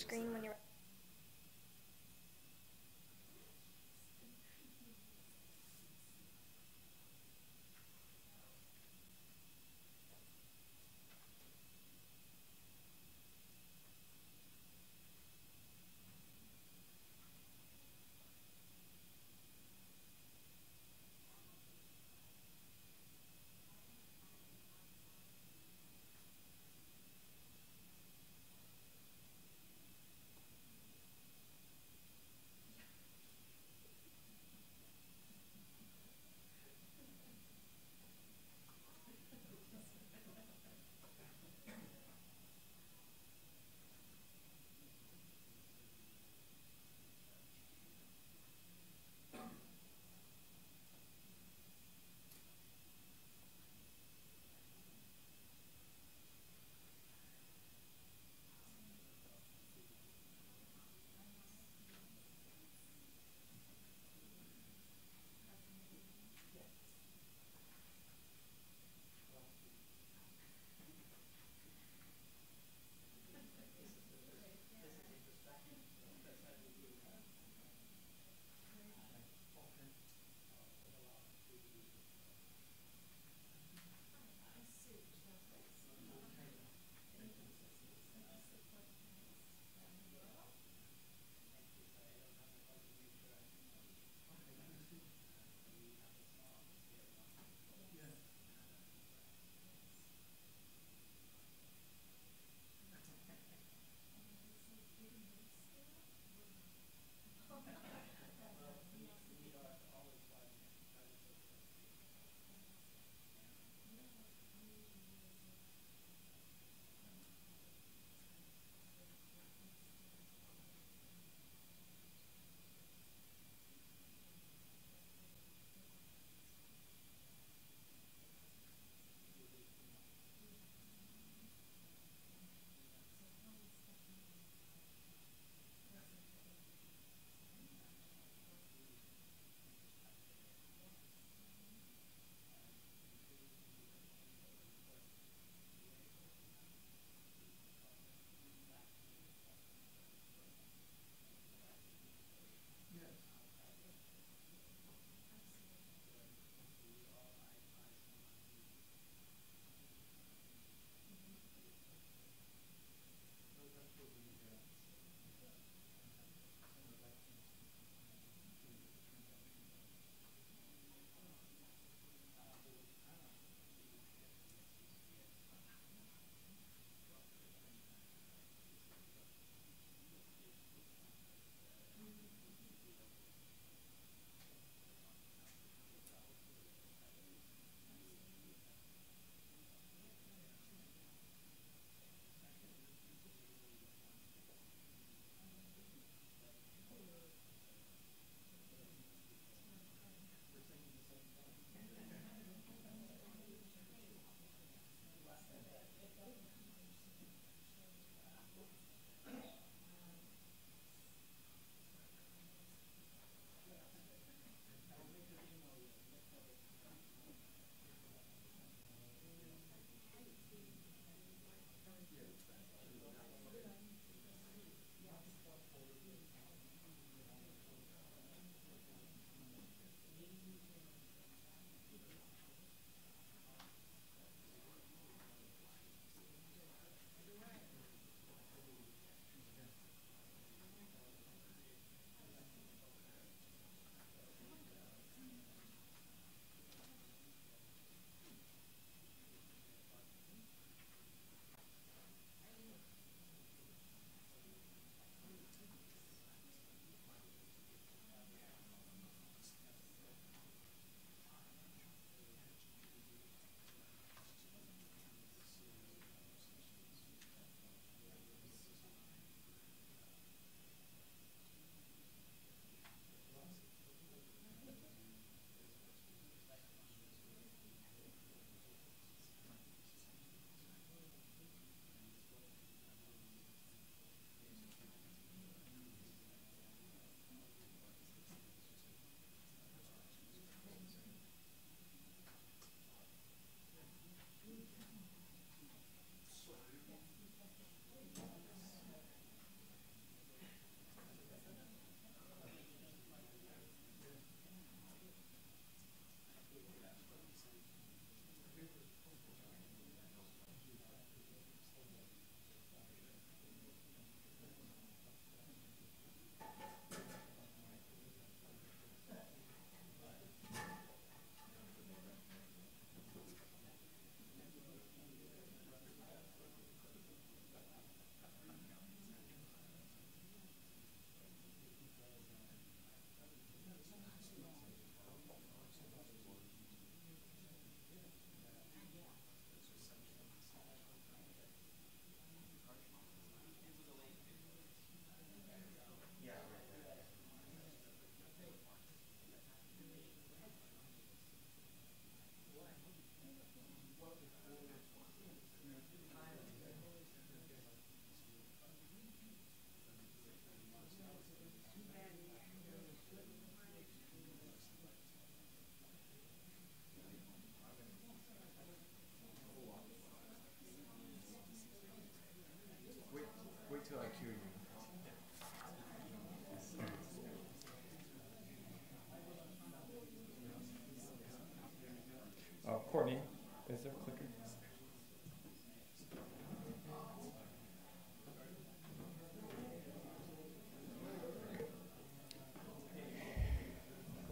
screen when you're...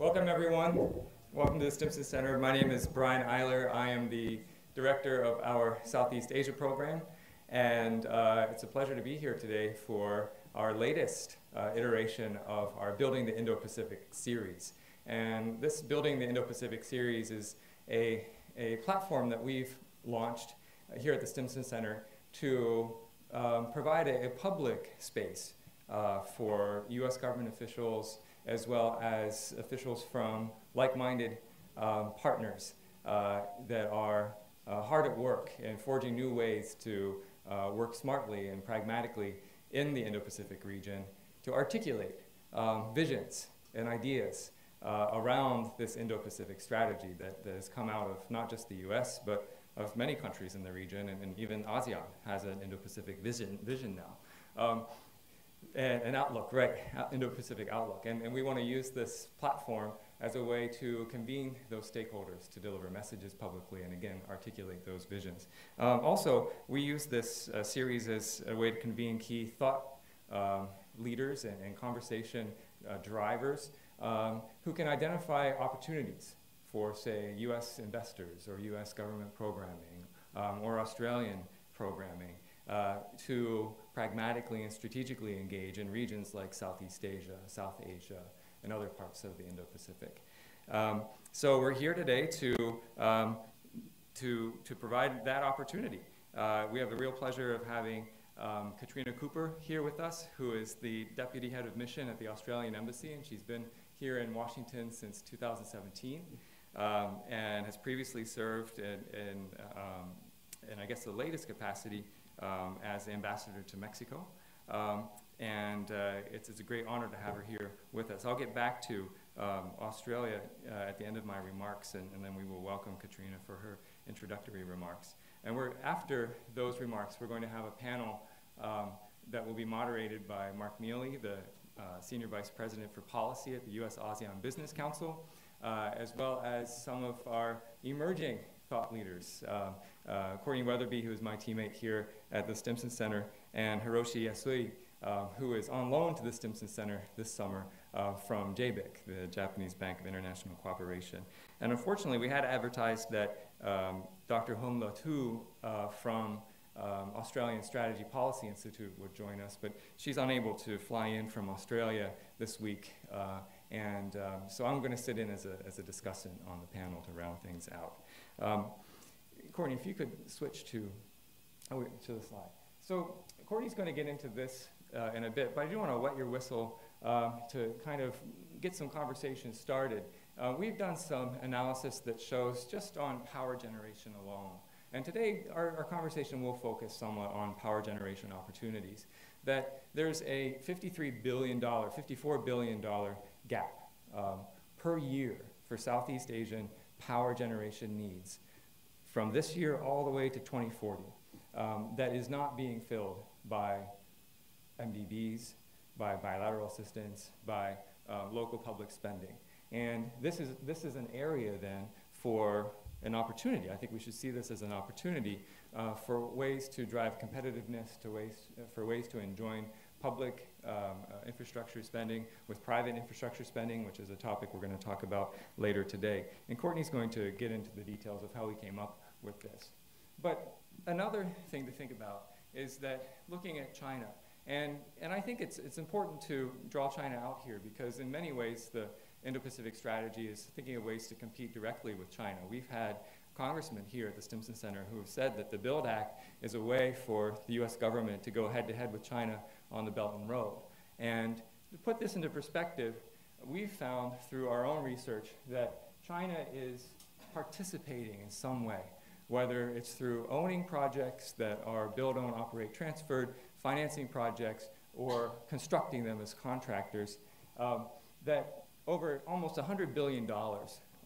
Welcome, everyone. Welcome to the Stimson Center. My name is Brian Eiler. I am the director of our Southeast Asia program, and it's a pleasure to be here today for our latest iteration of our Building the Indo-Pacific series. And this Building the Indo-Pacific series is a platform that we've launched here at the Stimson Center to provide a public space for U.S. government officials, as well as officials from like-minded partners that are hard at work and forging new ways to work smartly and pragmatically in the Indo-Pacific region to articulate visions and ideas around this Indo-Pacific strategy that has come out of not just the U.S., but of many countries in the region, and even ASEAN has an Indo-Pacific vision now. An outlook, right, Indo-Pacific outlook. And we want to use this platform as a way to convene those stakeholders to deliver messages publicly and, again, articulate those visions. Also, we use this series as a way to convene key thought leaders and conversation drivers who can identify opportunities for, say, U.S. investors or U.S. government programming or Australian programming to pragmatically and strategically engage in regions like Southeast Asia, South Asia, and other parts of the Indo-Pacific. So we're here today to provide that opportunity. We have the real pleasure of having Katrina Cooper here with us, who is the Deputy Head of Mission at the Australian Embassy, and she's been here in Washington since 2017 and has previously served in I guess the latest capacity as ambassador to Mexico, it's a great honor to have her here with us. I'll get back to Australia at the end of my remarks, and then we will welcome Katrina for her introductory remarks. And after those remarks, we're going to have a panel that will be moderated by Mark Neely, the Senior Vice President for Policy at the U.S. ASEAN Business Council, as well as some of our emerging thought leaders, Courtney Weatherby, who is my teammate here at the Stimson Center, and Hiroshi Yasui, who is on loan to the Stimson Center this summer from JBIC, the Japanese Bank of International Cooperation. And unfortunately, we had advertised that Dr. Hum Le Tu from Australian Strategy Policy Institute would join us, but she's unable to fly in from Australia this week. So I'm going to sit in as a discussant on the panel to round things out. Courtney, if you could switch to the slide. So Courtney's going to get into this in a bit, but I do want to wet your whistle to kind of get some conversation started. We've done some analysis that shows just on power generation alone. And today our conversation will focus somewhat on power generation opportunities, that there's a $53 billion, $54 billion gap per year for Southeast Asian power generation needs from this year all the way to 2040 that is not being filled by MDBs, by bilateral assistance, by local public spending. And this is an area then for an opportunity. I think we should see this as an opportunity for ways to drive competitiveness, for ways to enjoin public infrastructure spending with private infrastructure spending, which is a topic we're going to talk about later today. And Courtney's going to get into the details of how we came up with this. But another thing to think about is that looking at China, and I think it's important to draw China out here because in many ways the Indo-Pacific strategy is thinking of ways to compete directly with China. We've had congressmen here at the Stimson Center who have said that the BUILD Act is a way for the US government to go head-to-head with China on the Belt and Road. And to put this into perspective, we've found through our own research that China is participating in some way, whether it's through owning projects that are build, own, operate, transferred, financing projects, or constructing them as contractors, that over almost $100 billion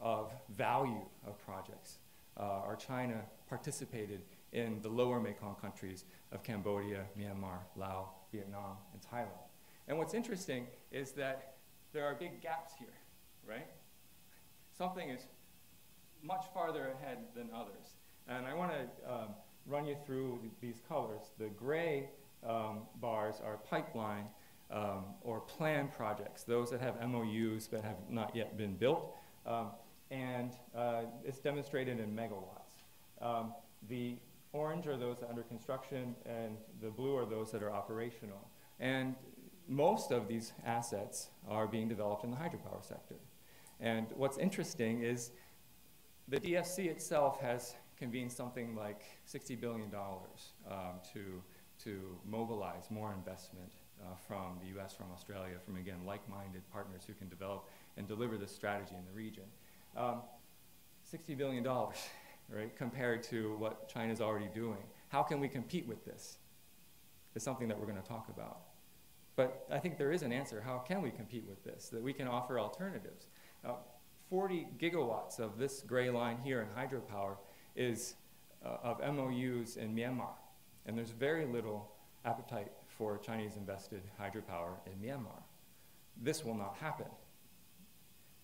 of value of projects are China participated in the lower Mekong countries of Cambodia, Myanmar, Laos, Vietnam, and Thailand. And what's interesting is that there are big gaps here, right? Something is much farther ahead than others. And I want to run you through these colors. The gray bars are pipeline or planned projects, those that have MOUs that have not yet been built, and it's demonstrated in megawatts. The orange are those under construction, and the blue are those that are operational. And most of these assets are being developed in the hydropower sector. And what's interesting is the DFC itself has convened something like $60 billion to mobilize more investment from the US, from Australia, from again like-minded partners who can develop and deliver this strategy in the region. $60 billion, right, compared to what China's already doing. How can we compete with this? It's something that we're going to talk about. But I think there is an answer. How can we compete with this? That we can offer alternatives. 40 gigawatts of this gray line here in hydropower is of MOUs in Myanmar. And there's very little appetite for Chinese invested hydropower in Myanmar. This will not happen.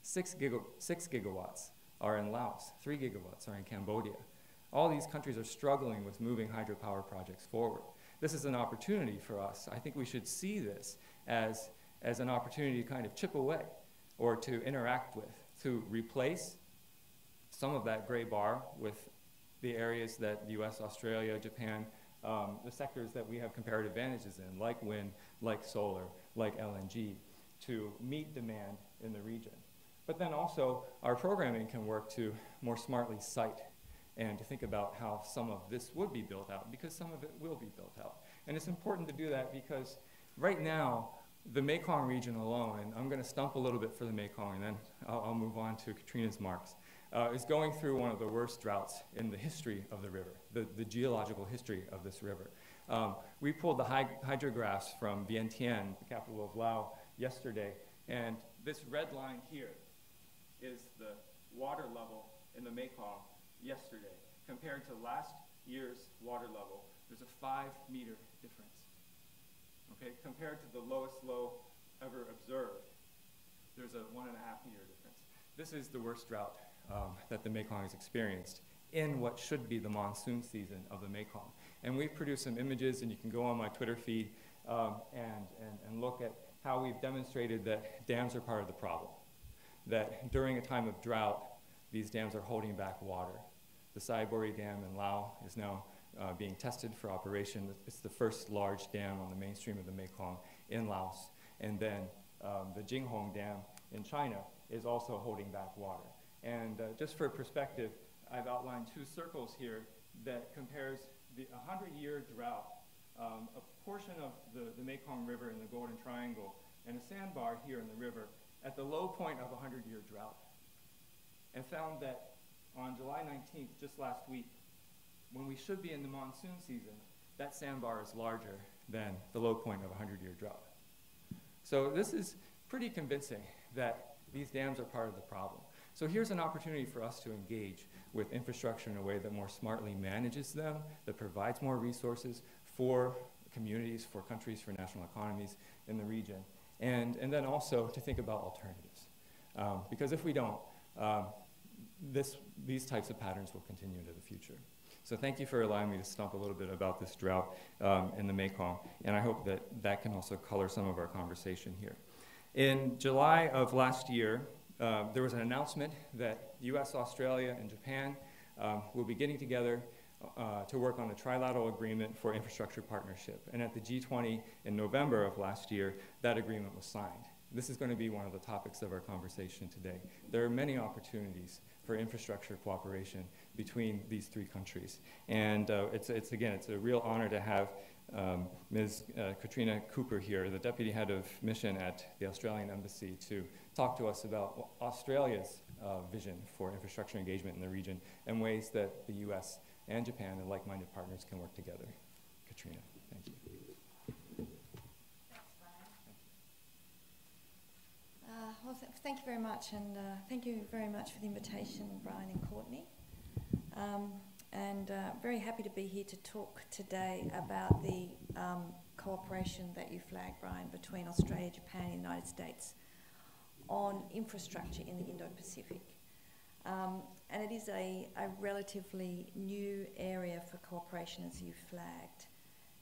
6 gigawatts are in Laos. 3 gigawatts are in Cambodia. All these countries are struggling with moving hydropower projects forward. This is an opportunity for us. I think we should see this as an opportunity to kind of chip away or to interact with, to replace some of that gray bar with the areas that the US, Australia, Japan, the sectors that we have comparative advantages in, like wind, like solar, like LNG, to meet demand in the region. But then also, our programming can work to more smartly site and to think about how some of this would be built out, because some of it will be built out. And it's important to do that because right now, the Mekong region alone, and I'm gonna stump a little bit for the Mekong and then I'll move on to Katrina's marks, is going through one of the worst droughts in the history of the river, the geological history of this river. We pulled the hydrographs from Vientiane, the capital of Laos, yesterday, and this red line here is the water level in the Mekong yesterday. Compared to last year's water level, there's a 5 meter difference. Okay, compared to the lowest low ever observed, there's a 1.5 meter difference. This is the worst drought that the Mekong has experienced in what should be the monsoon season of the Mekong. And we've produced some images, and you can go on my Twitter feed and look at how we've demonstrated that dams are part of the problem, that during a time of drought, these dams are holding back water. The Saibori Dam in Laos is now being tested for operation. It's the first large dam on the mainstream of the Mekong in Laos. And then the Jinghong Dam in China is also holding back water. And just for perspective, I've outlined two circles here that compares the 100-year drought, a portion of the Mekong River in the Golden Triangle, and a sandbar here in the river at the low point of a 100-year drought, and found that on July 19th, just last week, when we should be in the monsoon season, that sandbar is larger than the low point of a 100-year drought. So this is pretty convincing that these dams are part of the problem. So here's an opportunity for us to engage with infrastructure in a way that more smartly manages them, that provides more resources for communities, for countries, for national economies in the region, and then also to think about alternatives. Because if we don't, these types of patterns will continue into the future. So thank you for allowing me to stump a little bit about this drought in the Mekong, and I hope that that can also color some of our conversation here. In July of last year, there was an announcement that US, Australia, and Japan will be getting together to work on a trilateral agreement for infrastructure partnership. And at the G20 in November of last year, that agreement was signed. This is going to be one of the topics of our conversation today. There are many opportunities for infrastructure cooperation between these three countries. And it's a real honor to have Ms. Katrina Cooper here, the Deputy Head of Mission at the Australian Embassy, to talk to us about Australia's vision for infrastructure engagement in the region and ways that the US and Japan and like-minded partners can work together. Katrina, thank you. Well, thank you very much, and thank you very much for the invitation, Brian and Courtney. Very happy to be here to talk today about the cooperation that you flagged, Brian, between Australia, Japan, and the United States on infrastructure in the Indo-Pacific. And it is a relatively new area for cooperation, as you flagged.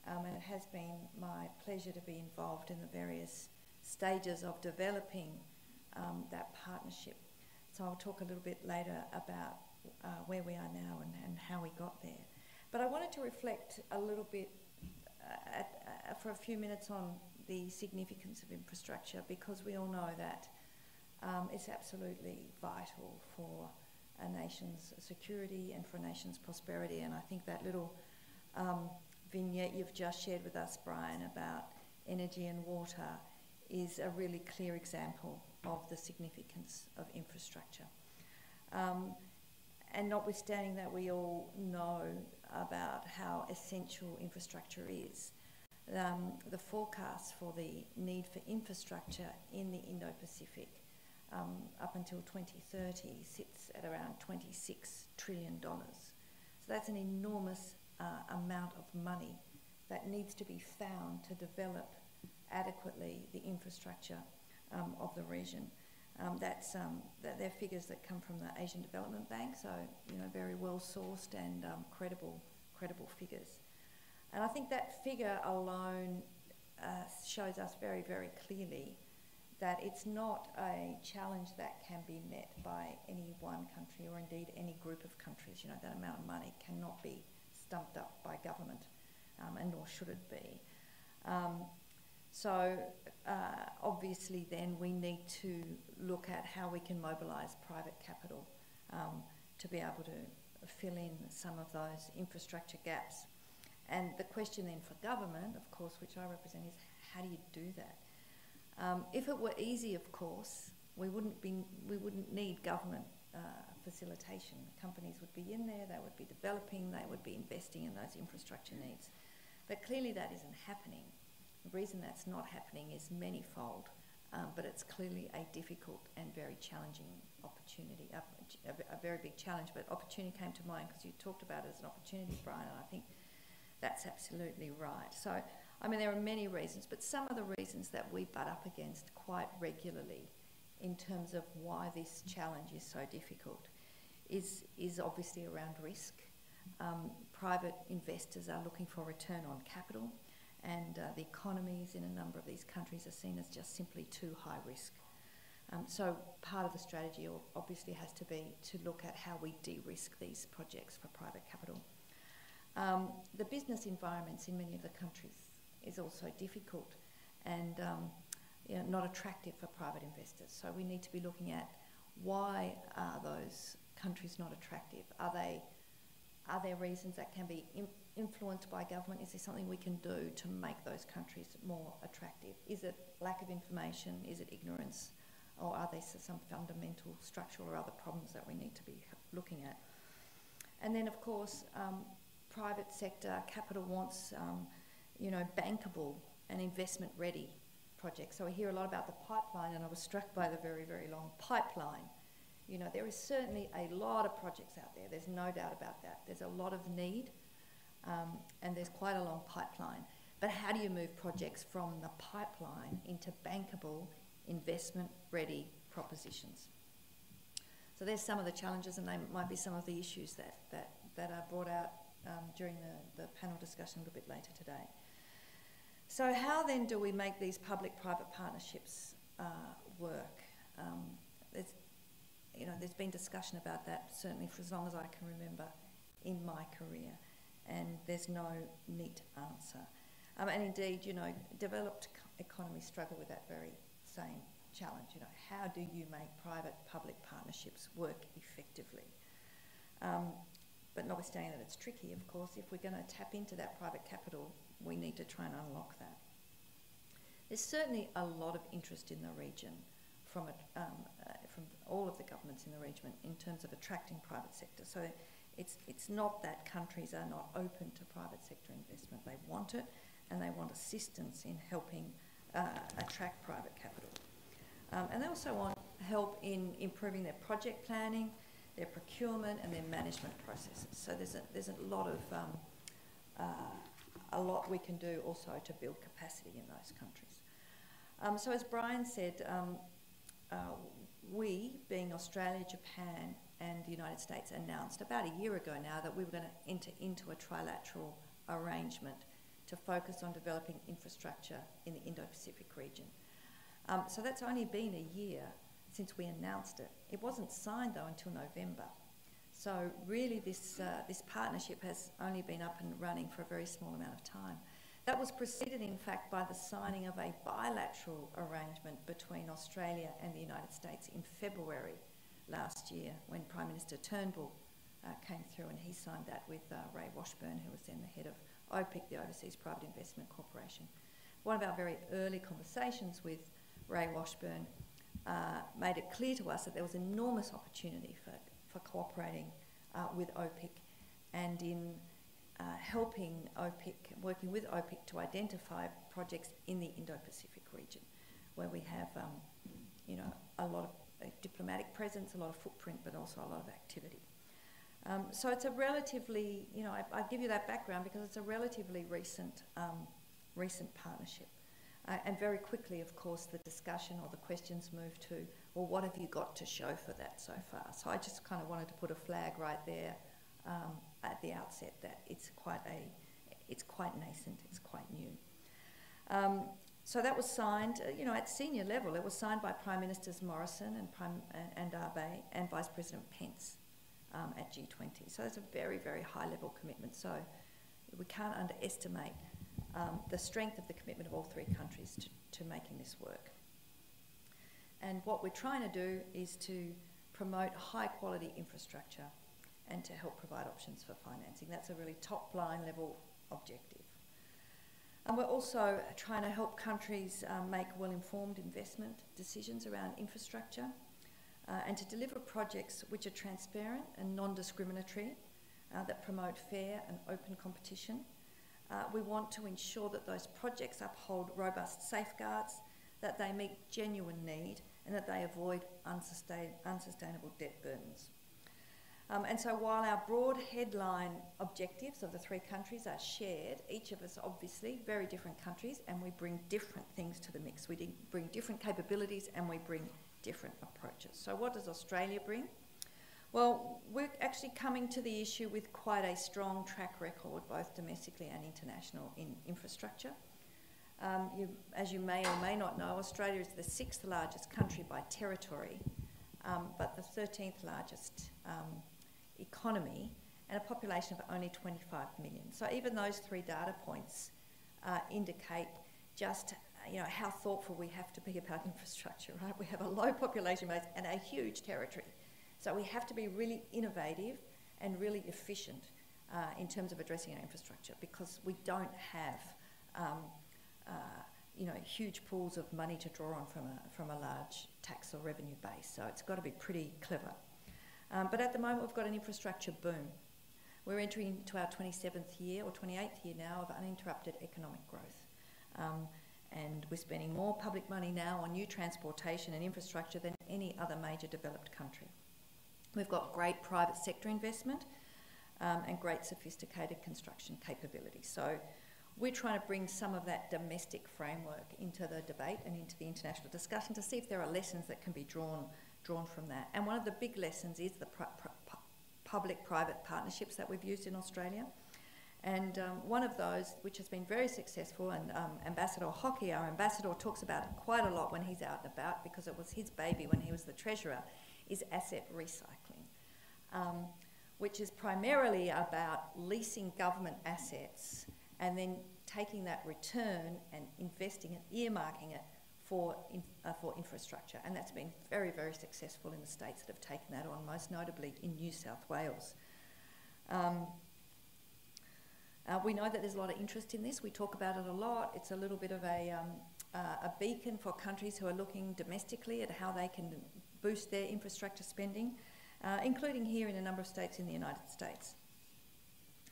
and it has been my pleasure to be involved in the various stages of developing that partnership. So I'll talk a little bit later about where we are now and how we got there. But I wanted to reflect a little bit for a few minutes on the significance of infrastructure, because we all know that it's absolutely vital for a nation's security and for a nation's prosperity. And I think that little vignette you've just shared with us, Brian, about energy and water is a really clear example of the significance of infrastructure. And notwithstanding that, we all know about how essential infrastructure is. The forecasts for the need for infrastructure in the Indo-Pacific up until 2030 sits at around $26 trillion. So that's an enormous amount of money that needs to be found to develop adequately the infrastructure of the region. They're figures that come from the Asian Development Bank, so very well sourced and credible figures. And I think that figure alone shows us very, very clearly that it's not a challenge that can be met by any one country or indeed any group of countries. That amount of money cannot be stumped up by government, and nor should it be. Obviously then we need to look at how we can mobilise private capital to be able to fill in some of those infrastructure gaps. And the question then for government, of course, which I represent, is how do you do that? If it were easy, of course, we wouldn't need government facilitation. Companies would be in there, they would be developing, they would be investing in those infrastructure needs. But clearly that isn't happening. The reason that's not happening is manyfold, but it's clearly a difficult and very challenging opportunity, a very big challenge. But opportunity came to mind because you talked about it as an opportunity, Brian, and I think that's absolutely right. So, I mean, there are many reasons, but some of the reasons that we butt up against quite regularly in terms of why this challenge is so difficult is obviously around risk. Private investors are looking for return on capital, and the economies in a number of these countries are seen as just simply too high risk. So part of the strategy obviously has to be to look at how we de-risk these projects for private capital. The business environments in many of the countries is also difficult and not attractive for private investors. So we need to be looking at why are those countries not attractive? Are there reasons that can be influenced by government? Is there something we can do to make those countries more attractive? Is it lack of information? Is it ignorance? Or are there some fundamental structural or other problems that we need to be looking at? And then, of course, private sector capital wants bankable and investment ready projects. So we hear a lot about the pipeline, and I was struck by the very, very long pipeline. There is certainly a lot of projects out there. There's no doubt about that. There's a lot of need, and there's quite a long pipeline. But how do you move projects from the pipeline into bankable, investment-ready propositions? So there's some of the challenges, and they might be some of the issues that are brought out during the panel discussion a little bit later today. So how then do we make these public-private partnerships work? There's been discussion about that certainly for as long as I can remember in my career, and there's no neat answer. And indeed, developed economies struggle with that very same challenge. How do you make private-public partnerships work effectively? But notwithstanding that it's tricky, of course, if we're going to tap into that private capital, we need to try and unlock that. There's certainly a lot of interest in the region from all of the governments in the region in terms of attracting private sector. So it's not that countries are not open to private sector investment. They want it, and they want assistance in helping attract private capital. And they also want help in improving their project planning, their procurement, and their management processes. So there's a lot we can do also to build capacity in those countries. So as Brian said, we, being Australia, Japan, and the United States, announced about a year ago now that we were going to enter into a trilateral arrangement to focus on developing infrastructure in the Indo-Pacific region. So that's only been a year since we announced it. It wasn't signed, though, until November. So really this partnership has only been up and running for a very small amount of time. That was preceded, in fact, by the signing of a bilateral arrangement between Australia and the United States in February last year, when Prime Minister Turnbull came through and he signed that with Ray Washburn, who was then the head of OPEC, the Overseas Private Investment Corporation. One of our very early conversations with Ray Washburn made it clear to us that there was enormous opportunity for cooperating with OPEC and in helping OPEC, working with OPEC to identify projects in the Indo-Pacific region, where we have a lot of diplomatic presence, a lot of footprint, but also a lot of activity. So it's a relatively, I give you that background because it's a relatively recent, recent partnership. And very quickly, of course, the discussion or the questions move to, well, what have you got to show for that so far? So I just kind of wanted to put a flag right there at the outset that it's quite nascent, it's quite new. So that was signed, at senior level. It was signed by Prime Ministers Morrison and Abe and Vice President Pence. At G20. So that's a very, very high level commitment. So we can't underestimate the strength of the commitment of all three countries to making this work. And what we're trying to do is to promote high quality infrastructure and to help provide options for financing. That's a really top line level objective. And we're also trying to help countries make well-informed investment decisions around infrastructure. And to deliver projects which are transparent and non-discriminatory, that promote fair and open competition. We want to ensure that those projects uphold robust safeguards, that they meet genuine need, and that they avoid unsustainable debt burdens. And so while our broad headline objectives of the three countries are shared, each of us obviously very different countries, and we bring different things to the mix. We bring different capabilities and we bring different approaches. So what does Australia bring? Well, we're actually coming to the issue with quite a strong track record, both domestically and international, in infrastructure. As you may or may not know, Australia is the 6th largest country by territory, but the 13th largest economy, and a population of only 25 million. So even those three data points indicate just how thoughtful we have to be about infrastructure, right? We have a low population base and a huge territory. So we have to be really innovative and really efficient in terms of addressing our infrastructure, because we don't have, huge pools of money to draw on from a large tax or revenue base. So it's got to be pretty clever. But at the moment, we've got an infrastructure boom. We're entering into our 27th year or 28th year now of uninterrupted economic growth. And we're spending more public money now on new transportation and infrastructure than any other major developed country. We've got great private sector investment and great sophisticated construction capability. So we're trying to bring some of that domestic framework into the debate and into the international discussion to see if there are lessons that can be drawn from that. And one of the big lessons is the public-private partnerships that we've used in Australia. And one of those, which has been very successful, and Ambassador Hockey, our ambassador, talks about it quite a lot when he's out and about, because it was his baby when he was the treasurer, is asset recycling, which is primarily about leasing government assets and then taking that return and investing it, earmarking it for infrastructure. And that's been very, very successful in the states that have taken that on, most notably in New South Wales. We know that there's a lot of interest in this. We talk about it a lot. It's a little bit of a beacon for countries who are looking domestically at how they can boost their infrastructure spending, including here in a number of states in the United States.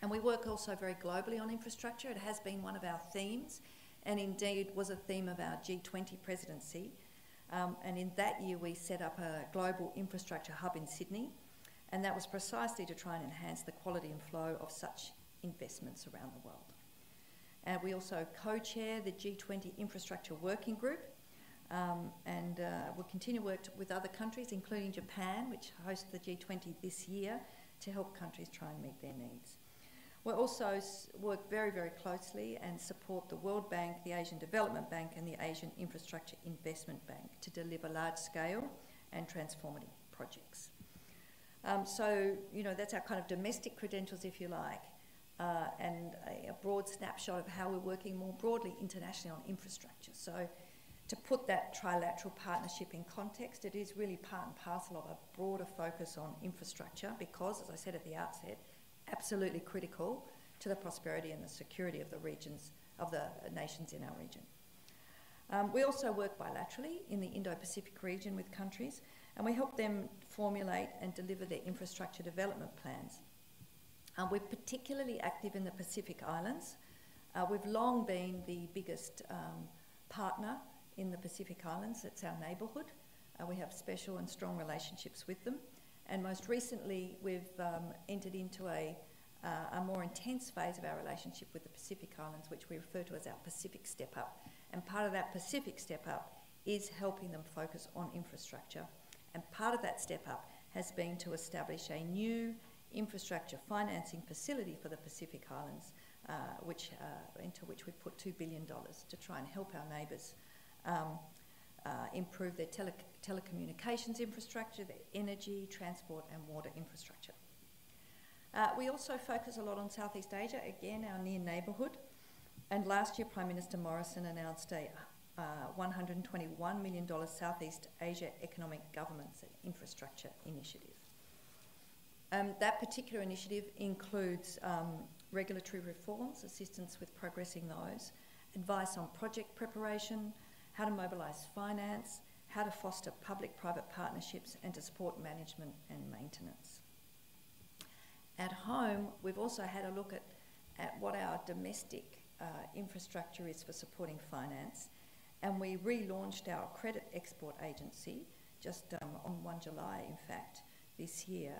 And we work also very globally on infrastructure. It has been one of our themes, and indeed was a theme of our G20 presidency. And in that year, we set up a global infrastructure hub in Sydney, and that was precisely to try and enhance the quality and flow of such investments around the world. And we also co-chair the G20 Infrastructure Working Group, and we'll continue to work with other countries, including Japan, which hosts the G20 this year, to help countries try and meet their needs. We'll also work very, very closely and support the World Bank, the Asian Development Bank and the Asian Infrastructure Investment Bank to deliver large-scale and transformative projects. So, you know, that's our kind of domestic credentials, if you like, and a broad snapshot of how we're working more broadly internationally on infrastructure. So to put that trilateral partnership in context, it is really part and parcel of a broader focus on infrastructure because, as I said at the outset, absolutely critical to the prosperity and the security of the regions, of the nations in our region. We also work bilaterally in the Indo-Pacific region with countries, and we help them formulate and deliver their infrastructure development plans. We're particularly active in the Pacific Islands. We've long been the biggest partner in the Pacific Islands. It's our neighbourhood. We have special and strong relationships with them. And most recently, we've entered into a more intense phase of our relationship with the Pacific Islands, which we refer to as our Pacific Step Up. And part of that Pacific Step Up is helping them focus on infrastructure. And part of that step up has been to establish a new infrastructure financing facility for the Pacific Islands, into whiwhich we put $2 billion to try and help our neighbours improve their telecommunications infrastructure, their energy, transport and water infrastructure. We also focus a lot on Southeast Asia, again our near neighbourhood, and last year Prime Minister Morrison announced a $121 million Southeast Asia Economic Governance and Infrastructure Initiative. That particular initiative includes regulatory reforms, assistance with progressing those, advice on project preparation, how to mobilise finance, how to foster public-private partnerships and to support management and maintenance. At home, we've also had a look at what our domestic infrastructure is for supporting finance, and we relaunched our credit export agency just on 1 July, in fact, this year.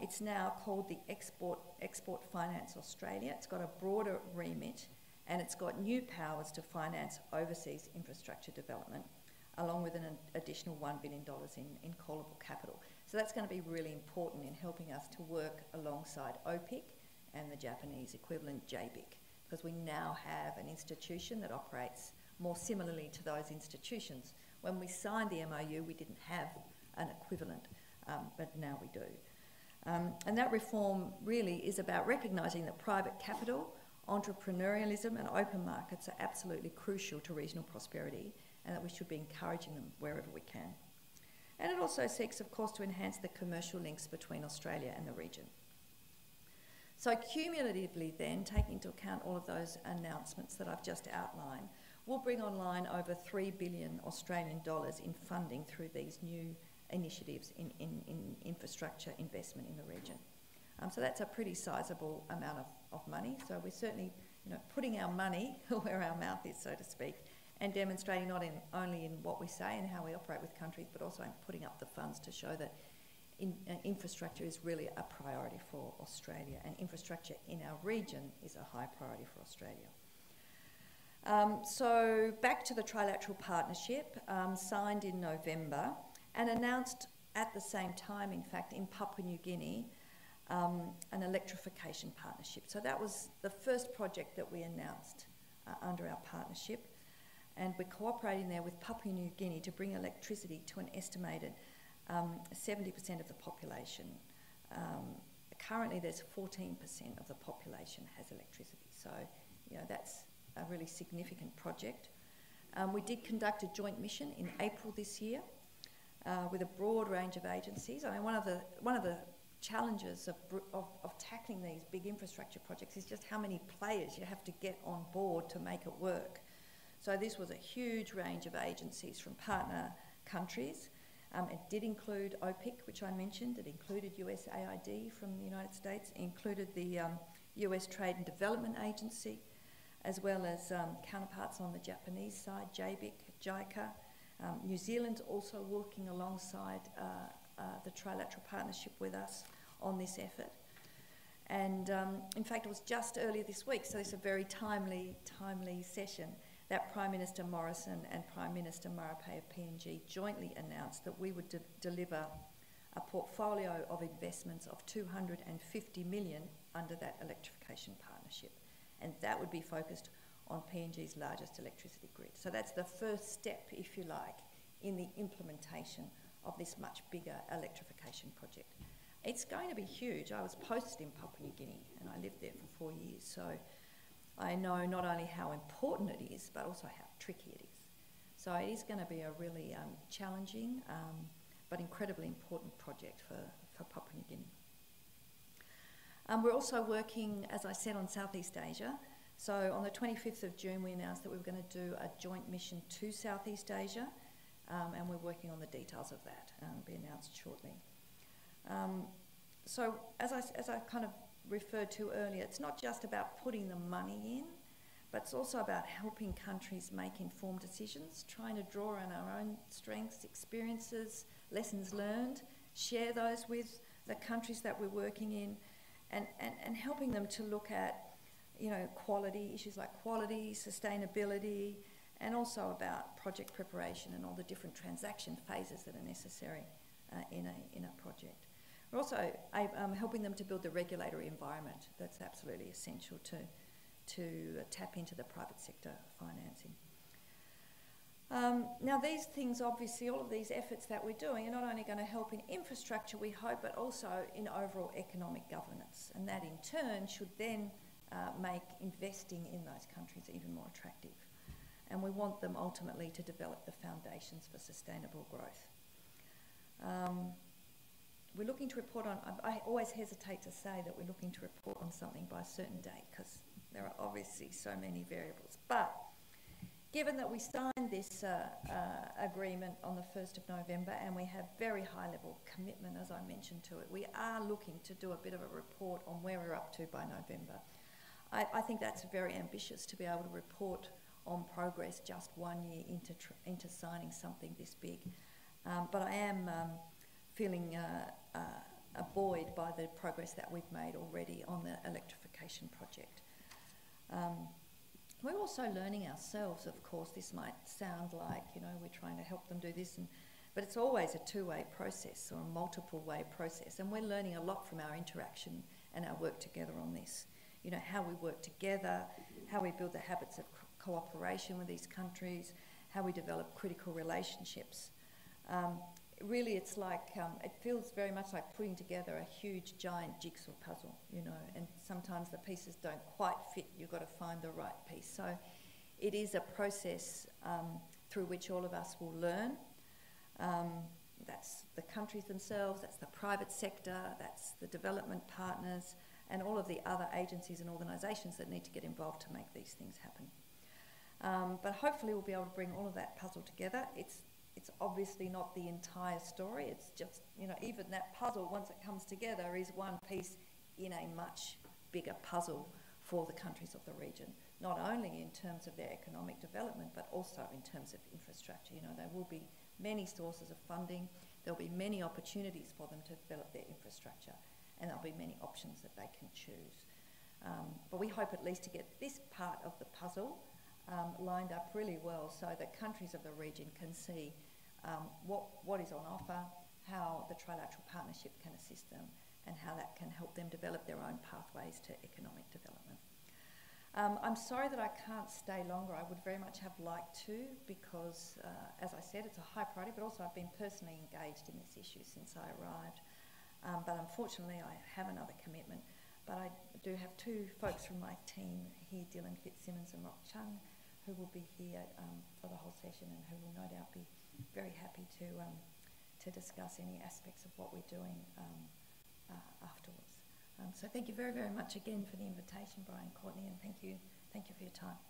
It's now called the Export Finance Australia. It's got a broader remit and it's got new powers to finance overseas infrastructure development, along with an additional $1 billion in callable capital. So that's going to be really important in helping us to work alongside OPEC and the Japanese equivalent JBIC, because we now have an institution that operates more similarly to those institutions. When we signed the MOU, we didn't have an equivalent, but now we do. And that reform really is about recognising that private capital, entrepreneurialism and open markets are absolutely crucial to regional prosperity and that we should be encouraging them wherever we can. And it also seeks, of course, to enhance the commercial links between Australia and the region. So cumulatively then, taking into account all of those announcements that I've just outlined, we'll bring online over $3 billion Australian in funding through these new initiatives in infrastructure investment in the region. So that's a pretty sizable amount of money. So we're certainly, you know, putting our money where our mouth is, so to speak, and demonstrating not only in what we say and how we operate with countries, but also in putting up the funds to show that infrastructure is really a priority for Australia, and infrastructure in our region is a high priority for Australia. So back to the trilateral partnership, signed in November and announced at the same time, in fact, in Papua New Guinea, an electrification partnership. So that was the first project that we announced under our partnership, and we're cooperating there with Papua New Guinea to bring electricity to an estimated 70% of the population. Currently there's 14% of the population has electricity, so you know that's a really significant project. We did conduct a joint mission in April this year with a broad range of agencies. I mean, one of the challenges of tackling these big infrastructure projects is just how many players you have to get on board to make it work. So this was a huge range of agencies from partner countries. It did include OPEC, which I mentioned. It included USAID from the United States. It included the US Trade and Development Agency, as well as counterparts on the Japanese side, JBIC, JICA. New Zealand's also working alongside the trilateral partnership with us on this effort. And in fact, it was just earlier this week, so it's a very timely session, that Prime Minister Morrison and Prime Minister Marape of PNG jointly announced that we would deliver a portfolio of investments of $250 million under that electrification partnership. And that would be focused on PNG's largest electricity grid. So that's the first step, if you like, in the implementation of this much bigger electrification project. It's going to be huge. I was posted in Papua New Guinea and I lived there for 4 years, so I know not only how important it is, but also how tricky it is. So it is going to be a really challenging but incredibly important project for Papua New Guinea. We're also working, as I said, on Southeast Asia. So on the 25th of June, we announced that we were going to do a joint mission to Southeast Asia, and we're working on the details of that. It'll be announced shortly. So as I kind of referred to earlier, it's not just about putting the money in, but it's also about helping countries make informed decisions, trying to draw on our own strengths, experiences, lessons learned, share those with the countries that we're working in, and helping them to look at, you know, quality, issues like quality, sustainability, and also about project preparation and all the different transaction phases that are necessary in a project. We're also helping them to build the regulatory environment that's absolutely essential to tap into the private sector financing. Now these things, obviously, all of these efforts that we're doing are not only going to help in infrastructure, we hope, but also in overall economic governance, and that in turn should then make investing in those countries even more attractive. And we want them ultimately to develop the foundations for sustainable growth. We're looking to report on, I always hesitate to say that we're looking to report on something by a certain date because there are obviously so many variables. But given that we signed this agreement on the 1st of November and we have very high level commitment, as I mentioned, to it, we are looking to do a bit of a report on where we're up to by November. I think that's very ambitious to be able to report on progress just 1 year into signing something this big. But I am feeling buoyed by the progress that we've made already on the electrification project. We're also learning ourselves, of course. This might sound like, you know, we're trying to help them do this, but it's always a two-way process or a multiple-way process, and we're learning a lot from our interaction and our work together on this. You know, how we work together, how we build the habits of cooperation with these countries, how we develop critical relationships. Really, it's like, it feels very much like putting together a huge, giant jigsaw puzzle, you know, and sometimes the pieces don't quite fit. You've got to find the right piece. So it is a process through which all of us will learn. That's the countries themselves, that's the private sector, that's the development partners, and all of the other agencies and organisations that need to get involved to make these things happen. But hopefully we'll be able to bring all of that puzzle together. It's obviously not the entire story. It's just, you know, even that puzzle, once it comes together, is one piece in a much bigger puzzle for the countries of the region, not only in terms of their economic development, but also in terms of infrastructure. You know, there will be many sources of funding. There'll be many opportunities for them to develop their infrastructure, and there'll be many options that they can choose. But we hope at least to get this part of the puzzle lined up really well so that countries of the region can see what is on offer, how the trilateral partnership can assist them, and how that can help them develop their own pathways to economic development. I'm sorry that I can't stay longer. I would very much have liked to because, as I said, it's a high priority, but also I've been personally engaged in this issue since I arrived. But unfortunately, I have another commitment. But I do have two folks from my team here, Dylan Fitzsimmons and Rock Chung, who will be here for the whole session and who will no doubt be very happy to discuss any aspects of what we're doing afterwards. So thank you very, very much again for the invitation, Brian, Courtney, and thank you for your time.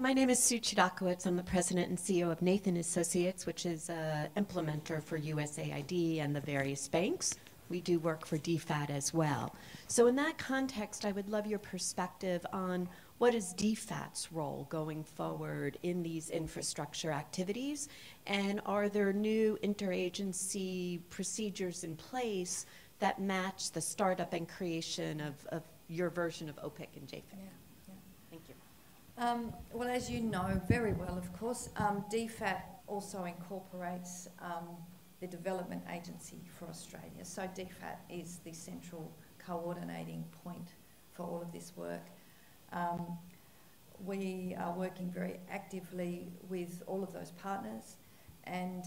My name is Sue Chidakowicz. I'm the president and CEO of Nathan Associates, which is an implementer for USAID and the various banks. we do work for DFAT as well. So in that context, I would love your perspective on what is DFAT's role going forward in these infrastructure activities, and are there new interagency procedures in place that match the startup and creation of your version of OPEC and JFAT? Yeah, yeah. Thank you. Well, as you know very well, of course, DFAT also incorporates the Development Agency for Australia. So DFAT is the central coordinating point for all of this work. We are working very actively with all of those partners, and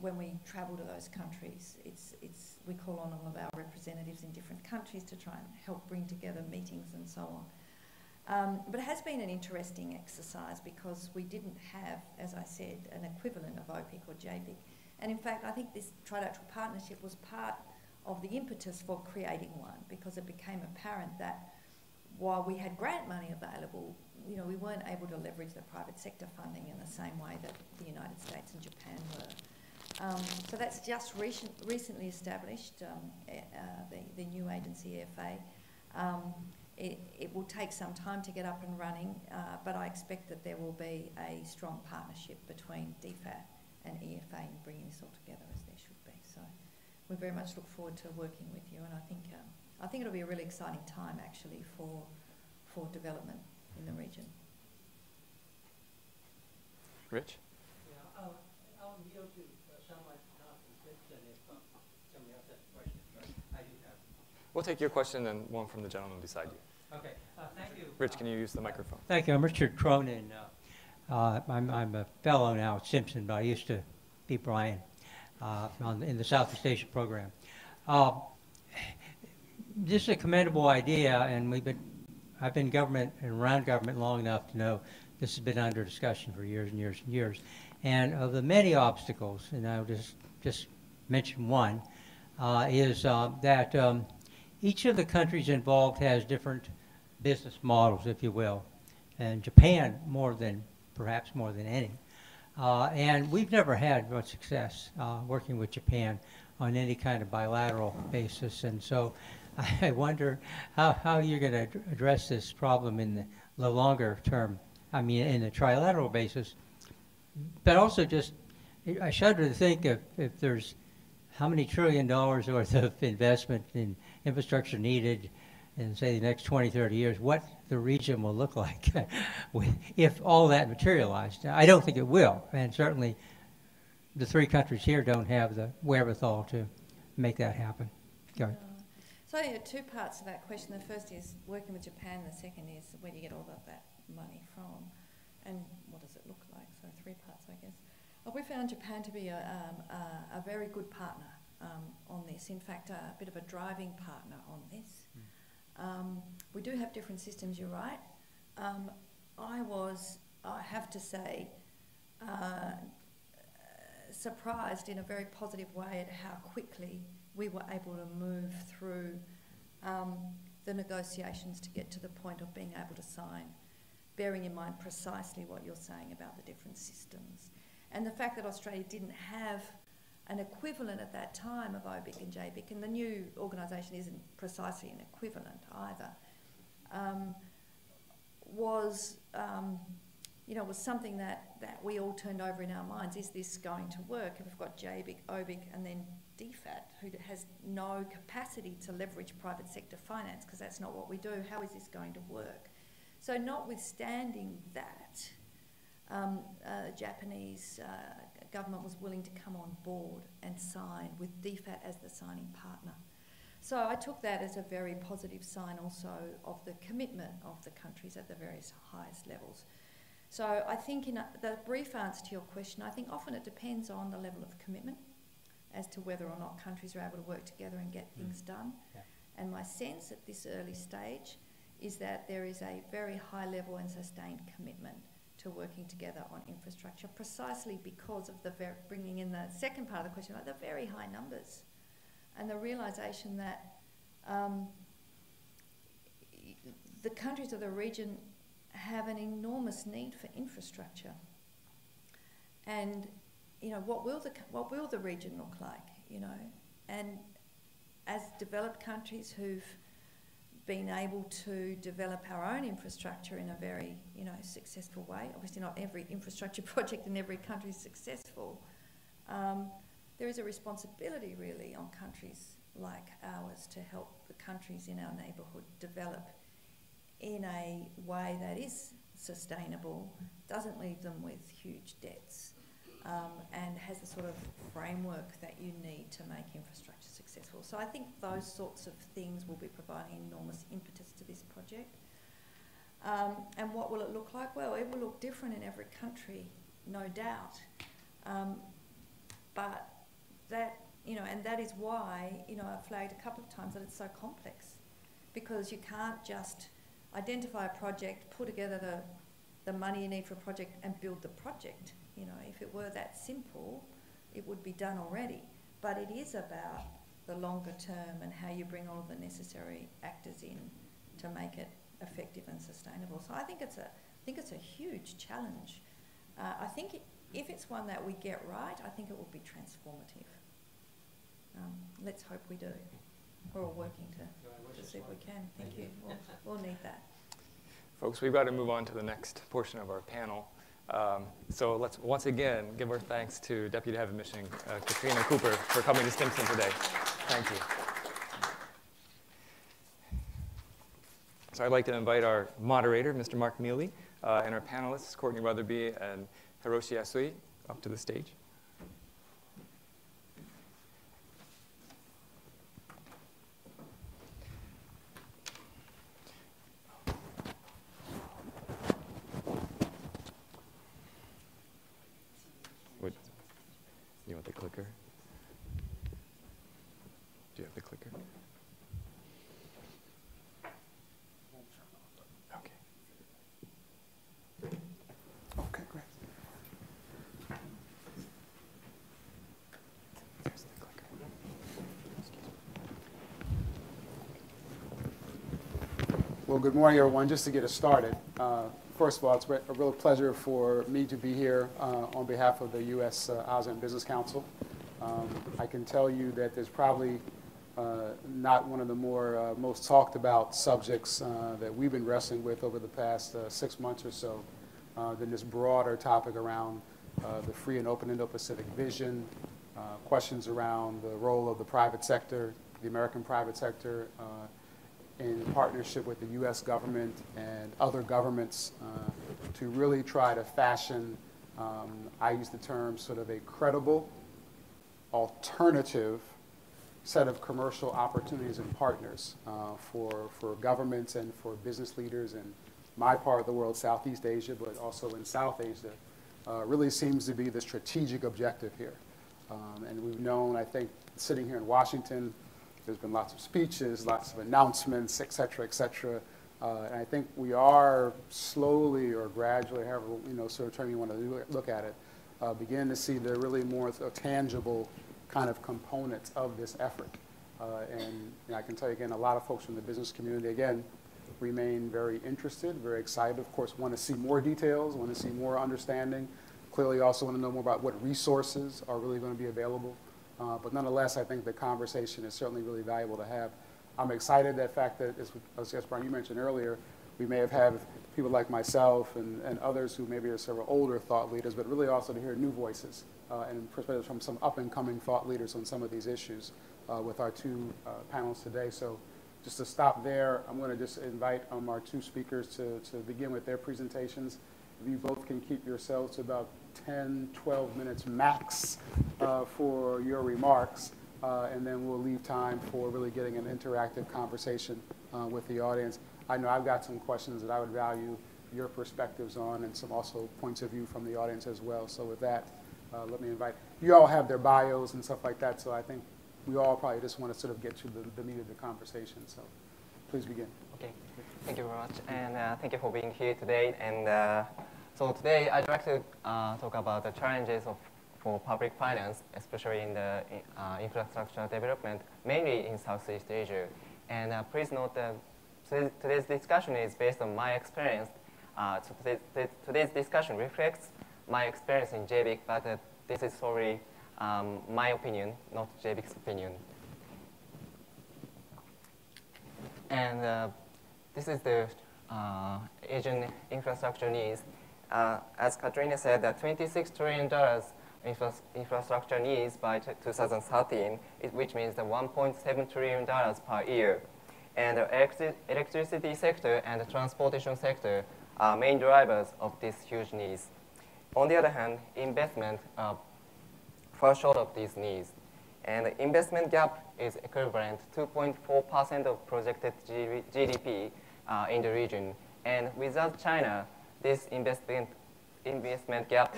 when we travel to those countries, we call on all of our representatives in different countries to try and help bring together meetings and so on. But it has been an interesting exercise because we didn't have, as I said, an equivalent of OPEC or JPEG. And in fact, I think this trilateral partnership was part of the impetus for creating one, because it became apparent that while we had grant money available, you know, we weren't able to leverage the private sector funding in the same way that the United States and Japan were. So that's just recently established, the new agency, EFA. It will take some time to get up and running, but I expect that there will be a strong partnership between DFAT and EFA in bringing this all together, as there should be. So we very much look forward to working with you, and I think it'll be a really exciting time, actually, for development in the region. Rich? Yeah, I'll yield to someone somebody else has a question. I do have. We'll take your question and one from the gentleman beside you. Okay, thank you. Rich, can you use the microphone? Thank you. I'm Richard Cronin. I'm a fellow now at Stimson, but I used to be Brian in the Southeast Asia program. This is a commendable idea, and I've been government and around government long enough to know this has been under discussion for years and years and years. And of the many obstacles, and I'll just mention one, is that each of the countries involved has different business models, if you will, and Japan perhaps more than any. And we've never had much success working with Japan on any kind of bilateral basis. And so I wonder how you're going to address this problem in the longer term, I mean, in the trilateral basis. But also just, I shudder to think if there's how many $1 trillion worth of investment in infrastructure needed in, say, the next 20, 30 years, what the region will look like if all that materialized. I don't think it will, and certainly the three countries here don't have the wherewithal to make that happen. Go ahead. So there are two parts to that question. The first is working with Japan. The second is where do you get all of that money from, and what does it look like? So three parts, I guess. Well, we found Japan to be a very good partner on this. In fact, a bit of a driving partner on this. Mm. We do have different systems, you're right. I have to say, surprised in a very positive way at how quickly we were able to move through the negotiations to get to the point of being able to sign, bearing in mind precisely what you're saying about the different systems. And the fact that Australia didn't have an equivalent at that time of OBIC and JBIC, and the new organisation isn't precisely an equivalent either, was something that we all turned over in our minds. Is this going to work? If we've got JBIC, OBIC, and then DFAT, who has no capacity to leverage private sector finance because that's not what we do, how is this going to work? So notwithstanding that, the Japanese government was willing to come on board and sign with DFAT as the signing partner. So I took that as a very positive sign also of the commitment of the countries at the various highest levels. So I think in the brief answer to your question, I think often it depends on the level of commitment as to whether or not countries are able to work together and get things done. Yeah. And my sense at this early stage is that there is a very high level and sustained commitment to working together on infrastructure, precisely because of the bringing in the second part of the question, like the very high numbers, and the realization that the countries of the region have an enormous need for infrastructure. And you know, what will the region look like? You know, and as developed countries who've been able to develop our own infrastructure in a very, successful way. Obviously not every infrastructure project in every country is successful. There is a responsibility really on countries like ours to help the countries in our neighbourhood develop in a way that is sustainable, doesn't leave them with huge debts, and has the sort of framework that you need to make infrastructure successful. So I think those sorts of things will be providing enormous impetus to this project. And what will it look like? Well, it will look different in every country, no doubt. But that, and that is why, I've flagged a couple of times that it's so complex, because you can't just identify a project, put together the money you need for a project and build the project. If it were that simple, it would be done already. But it is about the longer term and how you bring all the necessary actors in to make it effective and sustainable. So I think it's a, huge challenge. I think if it's one that we get right, I think it will be transformative. Let's hope we do. We're all working to see if we can. Thank you. We'll need that. Folks, we've got to move on to the next portion of our panel. So let's once again give our thanks to Deputy Head of Mission Katrina Cooper for coming to Stimson today. Thank you. So I'd like to invite our moderator, Mr. Mark Neely, and our panelists, Courtney Weatherby and Hiroshi Yasui, up to the stage. Good morning, everyone. Just to get us started, first of all, it's a real pleasure for me to be here on behalf of the U.S. ASEAN Business Council. I can tell you that there's probably not one of the most talked about subjects that we've been wrestling with over the past 6 months or so than this broader topic around the free and open Indo-Pacific vision, questions around the role of the private sector, the American private sector, in partnership with the U.S. government and other governments to really try to fashion, I use the term, sort of a credible alternative set of commercial opportunities and partners for governments and for business leaders in my part of the world, Southeast Asia, but also in South Asia, really seems to be the strategic objective here. And we've known, I think, sitting here in Washington, there's been lots of speeches, lots of announcements, et cetera, et cetera. And I think we are slowly or gradually, however, sort of term you want to look at it, begin to see the really more tangible kind of components of this effort. And I can tell you again, a lot of folks from the business community, again, remain very interested, very excited, of course, want to see more details, want to see more understanding, clearly also want to know more about what resources are really going to be available. But nonetheless, I think the conversation is certainly really valuable to have. I'm excited that fact that, as Brian, you mentioned earlier, we may have people like myself and others who maybe are several older thought leaders, but really also to hear new voices and perspectives from some up-and-coming thought leaders on some of these issues with our two panels today. So just to stop there, I'm going to just invite our two speakers to begin with their presentations. If you both can keep yourselves to about 10, 12 minutes max for your remarks, and then we'll leave time for really getting an interactive conversation with the audience. I know I've got some questions that I would value your perspectives on and some also points of view from the audience as well. So with that, let me invite, you all have their bios and stuff like that, so I think we all probably just want to sort of get to the meat of the conversation. So please begin. Okay, thank you very much, and thank you for being here today. And so today, I'd like to talk about the challenges for public finance, especially in the infrastructure development, mainly in Southeast Asia. And please note that today's discussion is based on my experience. So today's discussion reflects my experience in JBIC, but this is solely my opinion, not JBIC's opinion. And this is the Asian infrastructure needs. As Katrina said, that $26 trillion infrastructure needs by 2013, which means the $1.7 trillion per year. And the electricity sector and the transportation sector are main drivers of these huge needs. On the other hand, investment fell short of these needs. And the investment gap is equivalent to 2.4% of projected GDP in the region. And without China, this investment gap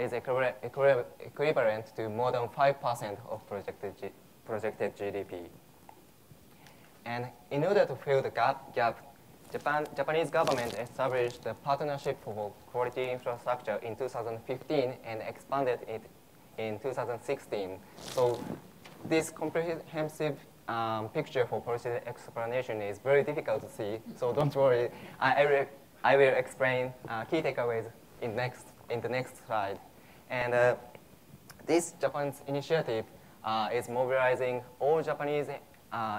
is equivalent to more than 5% of projected GDP. And in order to fill the gap, Japanese government established the Partnership for Quality Infrastructure in 2015 and expanded it in 2016. So this comprehensive picture for policy explanation is very difficult to see. So don't worry, I will explain key takeaways in the next slide. And this Japan's initiative is mobilizing all Japanese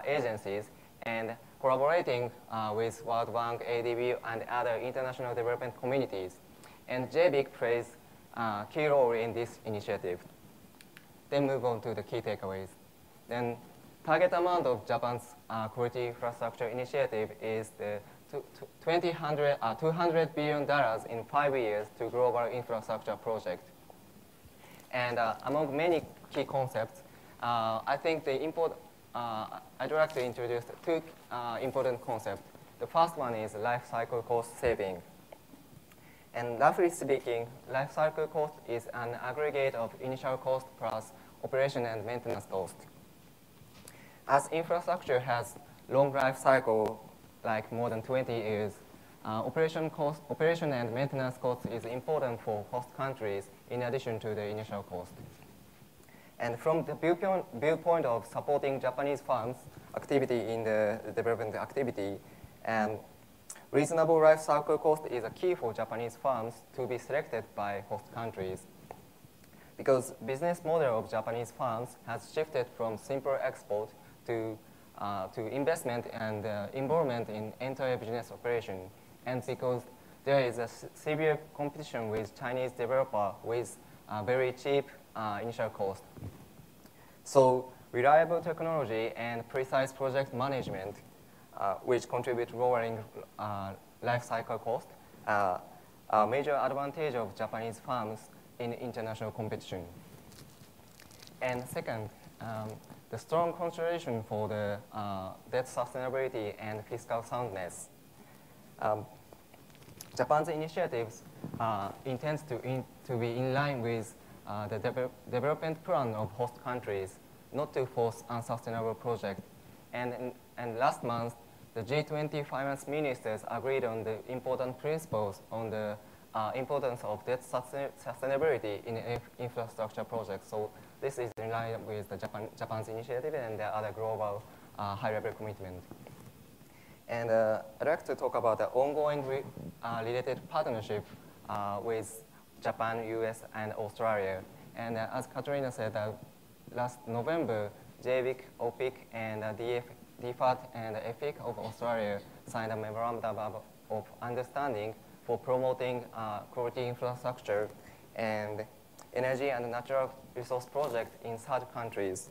agencies and collaborating with World Bank, ADB, and other international development communities. And JBIC plays a key role in this initiative. Then move on to the key takeaways. Then target amount of Japan's quality infrastructure initiative is the $200 billion in 5 years to global infrastructure project. And among many key concepts, I think the I'd like to introduce two important concepts. The first one is life cycle cost saving. And roughly speaking, life cycle cost is an aggregate of initial cost plus operation and maintenance cost. As infrastructure has long life cycle, like more than 20 years, operation and maintenance cost is important for host countries in addition to the initial cost. And from the viewpoint of supporting Japanese firms' activity in the development activity, reasonable life cycle cost is a key for Japanese firms to be selected by host countries. Because business model of Japanese firms has shifted from simple export to investment and involvement in entire business operation. And because there is a severe competition with Chinese developer with very cheap initial cost. So reliable technology and precise project management, which contribute to lowering life cycle cost, are a major advantage of Japanese firms in international competition. And second, the strong consideration for the debt sustainability and fiscal soundness. Japan's initiatives intends to be in line with the development plan of host countries, not to force unsustainable projects. And last month, the G20 finance ministers agreed on the important principles on the importance of debt sustainability in infrastructure projects. So this is in line with the Japan's initiative and the other global high-level commitment. And I'd like to talk about the ongoing related partnership with Japan, US, and Australia. And as Katrina said, last November, JBIC, OPEC, and DFAT, and EFIC of Australia signed a memorandum of understanding for promoting quality infrastructure and energy and natural resource projects in third countries,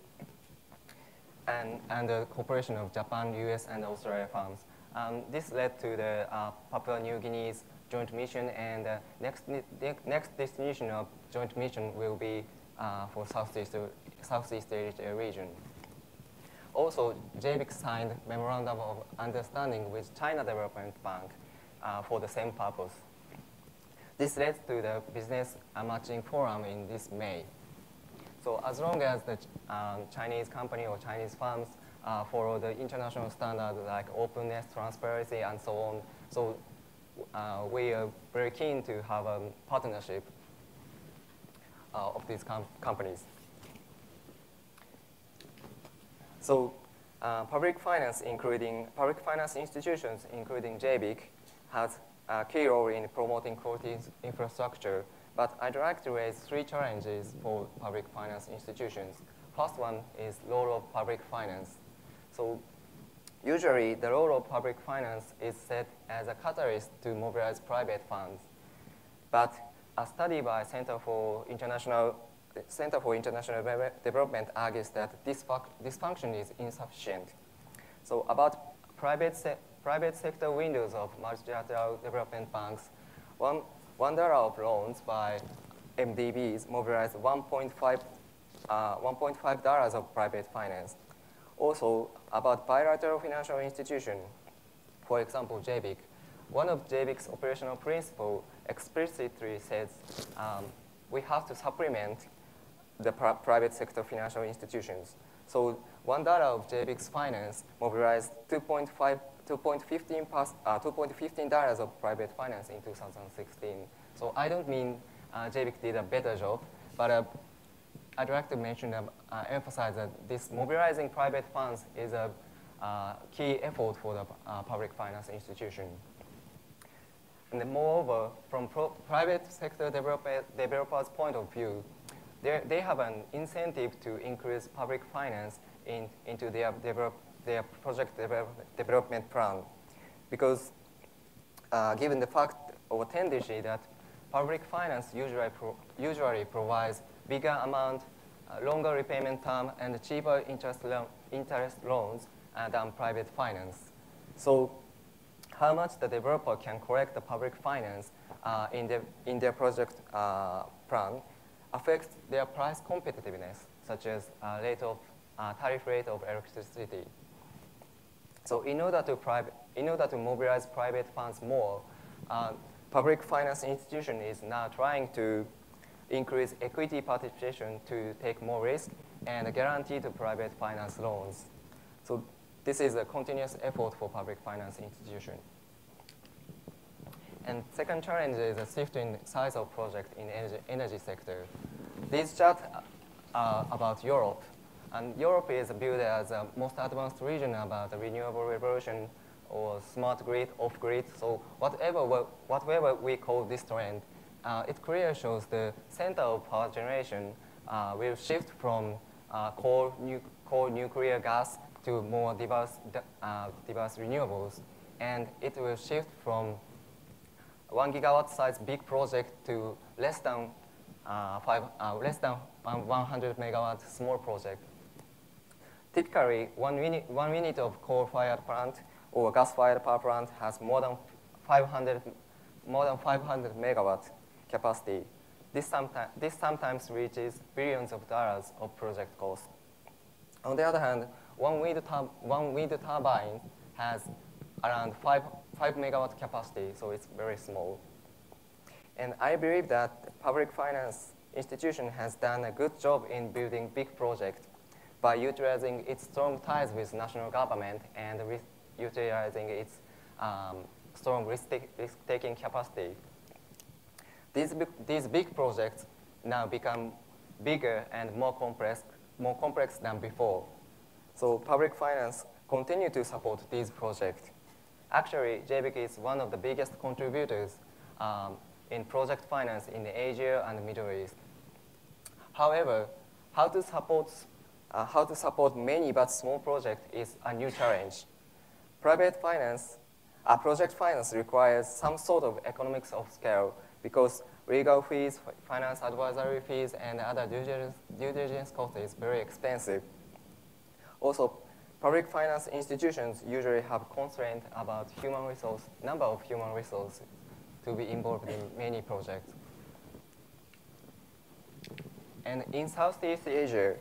and the cooperation of Japan, US, and Australia firms. This led to the Papua New Guinea's joint mission, and next destination of joint mission will be for Southeast Asia region. Also, JBIC signed memorandum of understanding with China Development Bank for the same purpose. This led to the business matching forum in this May. So as long as the Chinese company or Chinese firms follow the international standards like openness, transparency, and so on, so we are very keen to have a partnership of these companies. So public finance institutions, including JBIC, has a key role in promoting quality infrastructure. But I'd like to raise three challenges for public finance institutions. First one is role of public finance. So Usually, the role of public finance is set as a catalyst to mobilize private funds. But a study by Center for International Development argues that this function is insufficient. So about private sector windows of multilateral development banks, $1 of loans by MDBs mobilized $1.5 of private finance. Also, about bilateral financial institutions, for example, JBIC, one of JBIC's operational principles explicitly says we have to supplement the private sector financial institutions. So $1 of JBIC's finance mobilized $2.15 of private finance in 2016. So I don't mean JBIC did a better job, but I'd like to mention, emphasize that this mobilizing private funds is a key effort for the public finance institution. And then moreover, from private sector developers' point of view, they have an incentive to increase public finance into their project development plan, because given the fact or tendency that public finance usually provides bigger amount, longer repayment term, and cheaper interest loans than private finance. So how much the developer can collect the public finance in their project plan affects their price competitiveness, such as tariff rate of electricity. So in order to mobilize private funds more, public finance institution is now trying to increase equity participation to take more risk and guarantee to private finance loans. So this is a continuous effort for public finance institution. And second challenge is a shift in size of project in energy sector. This chart about Europe. And Europe is viewed as the most advanced region about the renewable revolution or smart grid, off-grid. So whatever we call this trend, it clearly shows the center of power generation will shift from coal, nuclear, gas to more diverse renewables. And it will shift from 1 gigawatt size big project to less than 100 megawatt small project. Typically, one unit of coal-fired plant or gas-fired power plant has more than 500 megawatt capacity. This sometimes reaches billions of dollars of project cost. On the other hand, one wind turbine has around 5 megawatt capacity, so it's very small. And I believe that public finance institution has done a good job in building big projects by utilizing its strong ties with national government and utilizing its strong risk-taking capacity. These big projects now become bigger and more complex than before. So public finance continue to support these projects. Actually, JBIC is one of the biggest contributors in project finance in Asia and the Middle East. However, how to support many but small projects is a new challenge. Project finance requires some sort of economics of scale, because legal fees, finance advisory fees, and other due diligence costs is very expensive. Also, public finance institutions usually have constraints about number of human resources to be involved in many projects. And in Southeast Asia,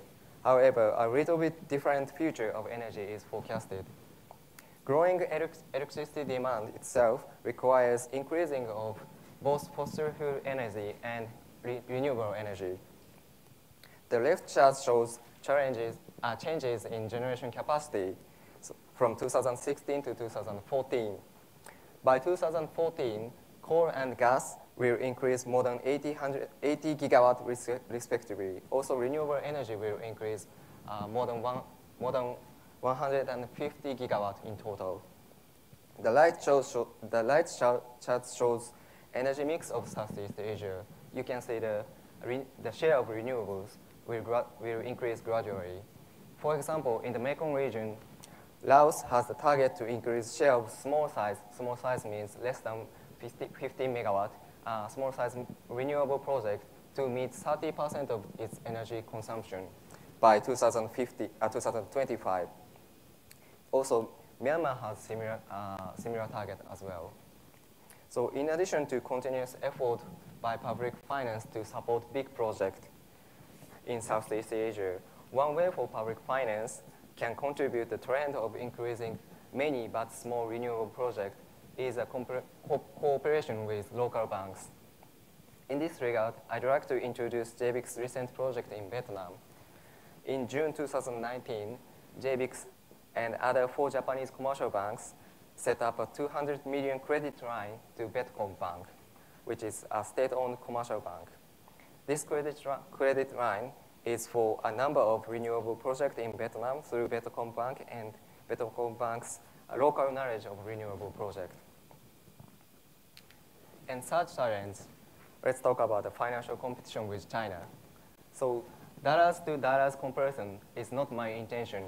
however, a little bit different future of energy is forecasted. Growing electricity demand itself requires increasing of both fossil fuel energy and renewable energy. The left chart shows changes in generation capacity from 2016 to 2014. By 2014, coal and gas will increase more than 80 gigawatts respectively. Also, renewable energy will increase more than 150 gigawatts in total. The light chart shows energy mix of Southeast Asia. You can see the share of renewables will increase gradually. For example, in the Mekong region, Laos has the target to increase share of small size. Small size means less than 50 megawatt small size renewable project to meet 30% of its energy consumption by 2025. Also, Myanmar has similar target as well. So in addition to continuous effort by public finance to support big projects in Southeast Asia, one way for public finance can contribute the trend of increasing many but small renewable projects is a cooperation with local banks. In this regard, I'd like to introduce JBIC's recent project in Vietnam. In June 2019, JBIC and other four Japanese commercial banks set up a 200 million credit line to Vietcom Bank, which is a state-owned commercial bank. This credit line is for a number of renewable projects in Vietnam through Vietcom Bank and Vietcom Bank's local knowledge of renewable projects. And such challenge, let's talk about the financial competition with China. So dollars to dollars comparison is not my intention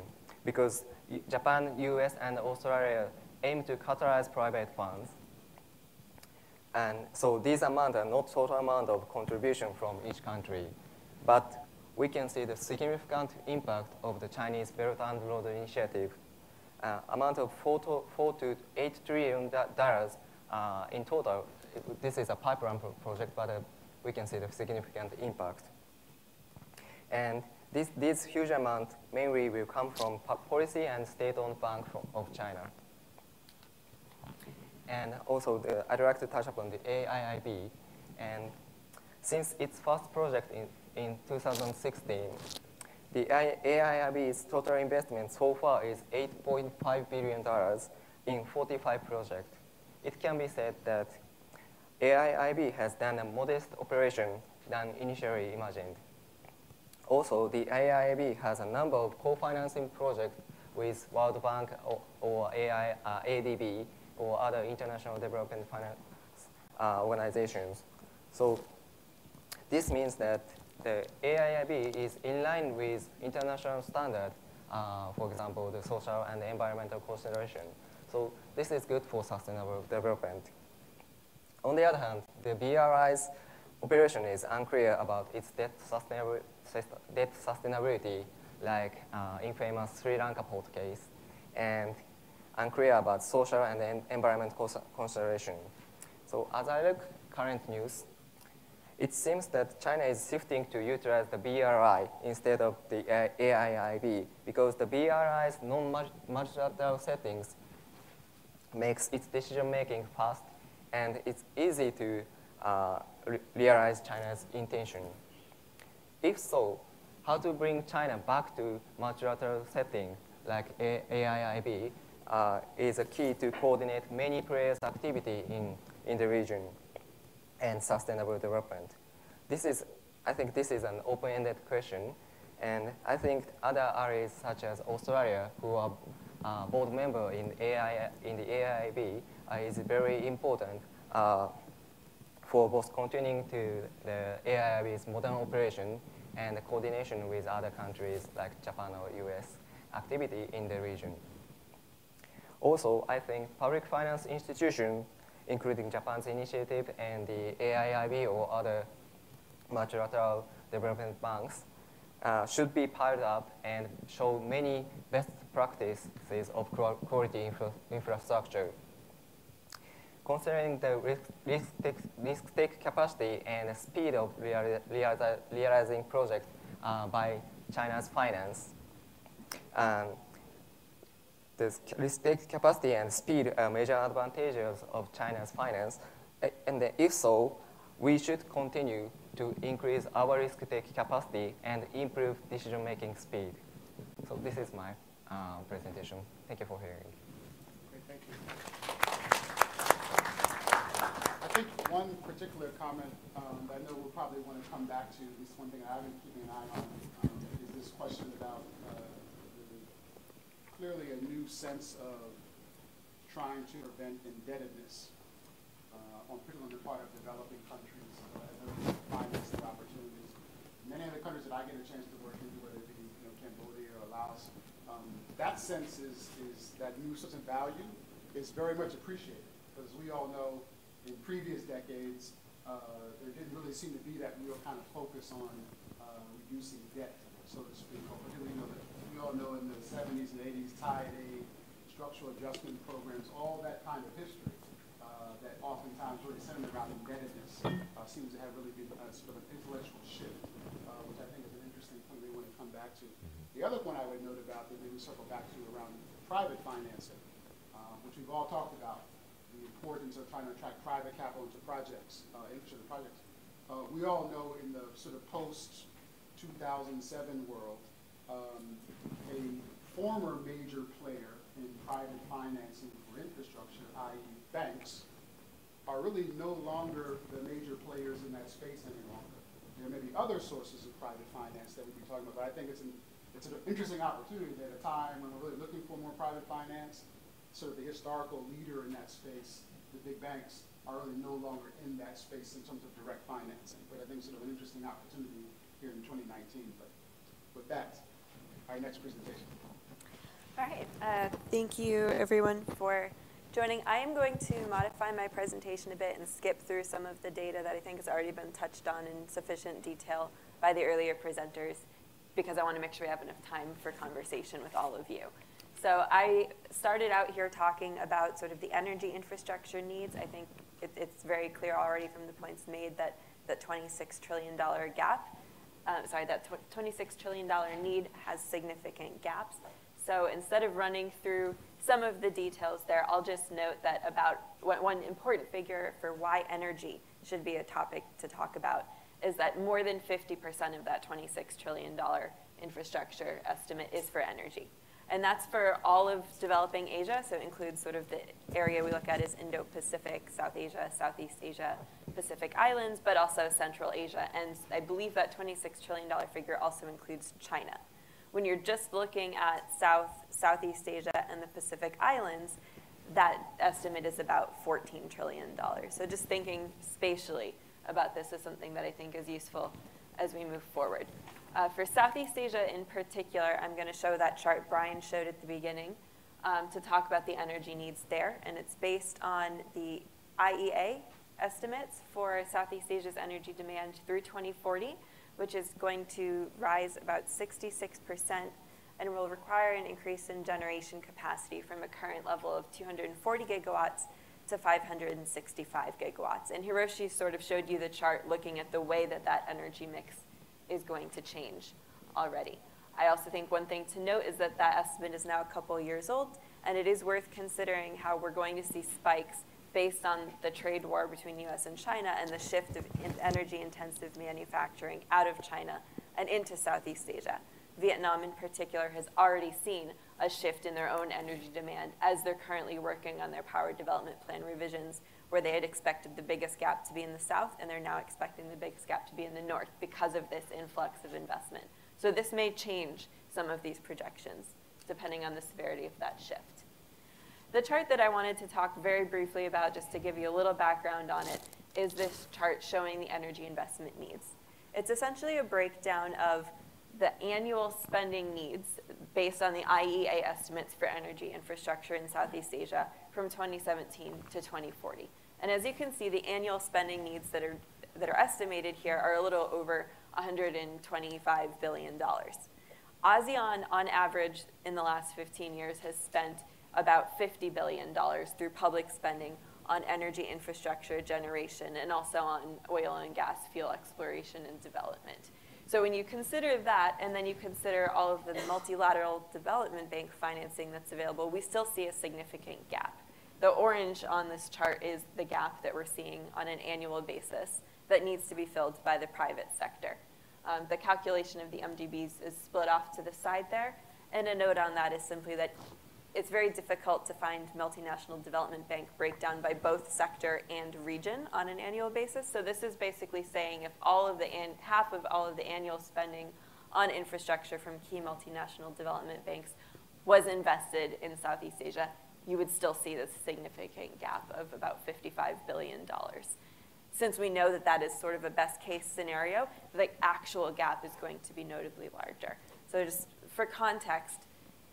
because Japan, US, and Australia aim to catalyze private funds. And so these amounts are not total amount of contribution from each country, but we can see the significant impact of the Chinese Belt and Road Initiative. Amount of $4 to $8 trillion in total. This is a pipeline project, but we can see the significant impact. And this huge amount mainly will come from policy and state-owned bank of China. And also, I'd like to touch upon the AIIB. And since its first project in 2016, the AIIB's total investment so far is $8.5 billion in 45 projects. It can be said that AIIB has done a modest operation than initially imagined. Also, the AIIB has a number of co-financing projects with World Bank or ADB or other international development finance organizations. So this means that the AIIB is in line with international standard, for example, the social and environmental consideration. So this is good for sustainable development. On the other hand, the BRI's operation is unclear about its debt sustainability, like infamous Sri Lanka port case, and unclear about social and environmental consideration. So as I look at current news, it seems that China is shifting to utilize the BRI instead of the AIIB because the BRI's non-multilateral settings makes its decision-making fast, and it's easy to realize China's intention. If so, how to bring China back to multilateral setting like AIIB is a key to coordinate many players' activity in the region and sustainable development. I think this is an open-ended question, and I think other areas such as Australia, who are board member in the AIIB, is very important for both continuing to the AIIB's modern operation and the coordination with other countries like Japan or US activity in the region. Also, I think public finance institutions, including Japan's initiative and the AIIB or other multilateral development banks, should be piled up and show many best practices of quality infrastructure. Considering the risk-take capacity and the speed of realizing projects by China's finance, the risk-take capacity and speed are major advantages of China's finance, and if so, we should continue to increase our risk-take capacity and improve decision-making speed. So this is my presentation. Thank you for hearing. Okay, thank you. I think one particular comment that I know we'll probably want to come back to, at least one thing I've been keeping an eye on, is this question about clearly a new sense of trying to prevent indebtedness, particularly on the part of developing countries and financing opportunities. Many of the countries that I get a chance to work in, whether it be Cambodia or Laos, That sense is that new source of value is very much appreciated. Because we all know in previous decades, there didn't really seem to be that real kind of focus on reducing debt, so to speak. We all know in the 70s and 80s, tied aid, structural adjustment programs, all that kind of history that oftentimes really centered around indebtedness seems to have really been a sort of intellectual shift, which I think is an interesting thing we want to come back to. The other one I would note about that we circle back to around private financing, which we've all talked about, the importance of trying to attract private capital into projects, infrastructure projects. We all know in the sort of post-2007 world, a former major player in private financing for infrastructure, i.e. banks, are really no longer the major players in that space any longer. There may be other sources of private finance that we'd be talking about, but I think it's an interesting opportunity that at a time when we're really looking for more private finance, sort of the historical leader in that space, the big banks, are really no longer in that space in terms of direct financing. But I think it's sort of an interesting opportunity here in 2019. But with that, our next presentation. All right. Thank you, everyone, for joining. I am going to modify my presentation a bit and skip through some of the data that I think has already been touched on in sufficient detail by the earlier presenters, because I want to make sure we have enough time for conversation with all of you. So I started out here talking about sort of the energy infrastructure needs. I think it's very clear already from the points made that the $26 trillion gap, that $26 trillion need has significant gaps. So instead of running through some of the details there, I'll just note that about one important figure for why energy should be a topic to talk about is that more than 50% of that $26 trillion infrastructure estimate is for energy. And that's for all of developing Asia, so it includes sort of the area we look at as Indo-Pacific, South Asia, Southeast Asia, Pacific Islands, but also Central Asia. And I believe that $26 trillion figure also includes China. When you're just looking at Southeast Asia and the Pacific Islands, that estimate is about $14 trillion. So just thinking spatially about this is something that I think is useful as we move forward. For Southeast Asia in particular, I'm going to show that chart Brian showed at the beginning to talk about the energy needs there. And it's based on the IEA estimates for Southeast Asia's energy demand through 2040, which is going to rise about 66% and will require an increase in generation capacity from a current level of 240 gigawatts to 565 gigawatts. And Hiroshi sort of showed you the chart looking at the way that that energy mix is going to change already. I also think one thing to note is that that estimate is now a couple years old, and it is worth considering how we're going to see spikes based on the trade war between US and China and the shift of energy-intensive manufacturing out of China and into Southeast Asia. Vietnam in particular has already seen a shift in their own energy demand as they're currently working on their power development plan revisions, where they had expected the biggest gap to be in the south, and they're now expecting the biggest gap to be in the north because of this influx of investment. So this may change some of these projections, depending on the severity of that shift. The chart that I wanted to talk very briefly about, just to give you a little background on it, is this chart showing the energy investment needs. It's essentially a breakdown of the annual spending needs based on the IEA estimates for energy infrastructure in Southeast Asia from 2017 to 2040. And as you can see, the annual spending needs that are estimated here are a little over $125 billion. ASEAN, on average, in the last 15 years, has spent about $50 billion through public spending on energy infrastructure generation and also on oil and gas fuel exploration and development. So when you consider that, and then you consider all of the multilateral development bank financing that's available, we still see a significant gap. The orange on this chart is the gap that we're seeing on an annual basis that needs to be filled by the private sector. The calculation of the MDBs is split off to the side there, and a note on that is simply that it's very difficult to find multinational development bank breakdown by both sector and region on an annual basis. So this is basically saying if all of the half of all of the annual spending on infrastructure from key multinational development banks was invested in Southeast Asia, you would still see this significant gap of about $55 billion. Since we know that that is sort of a best case scenario, the actual gap is going to be notably larger. So just for context,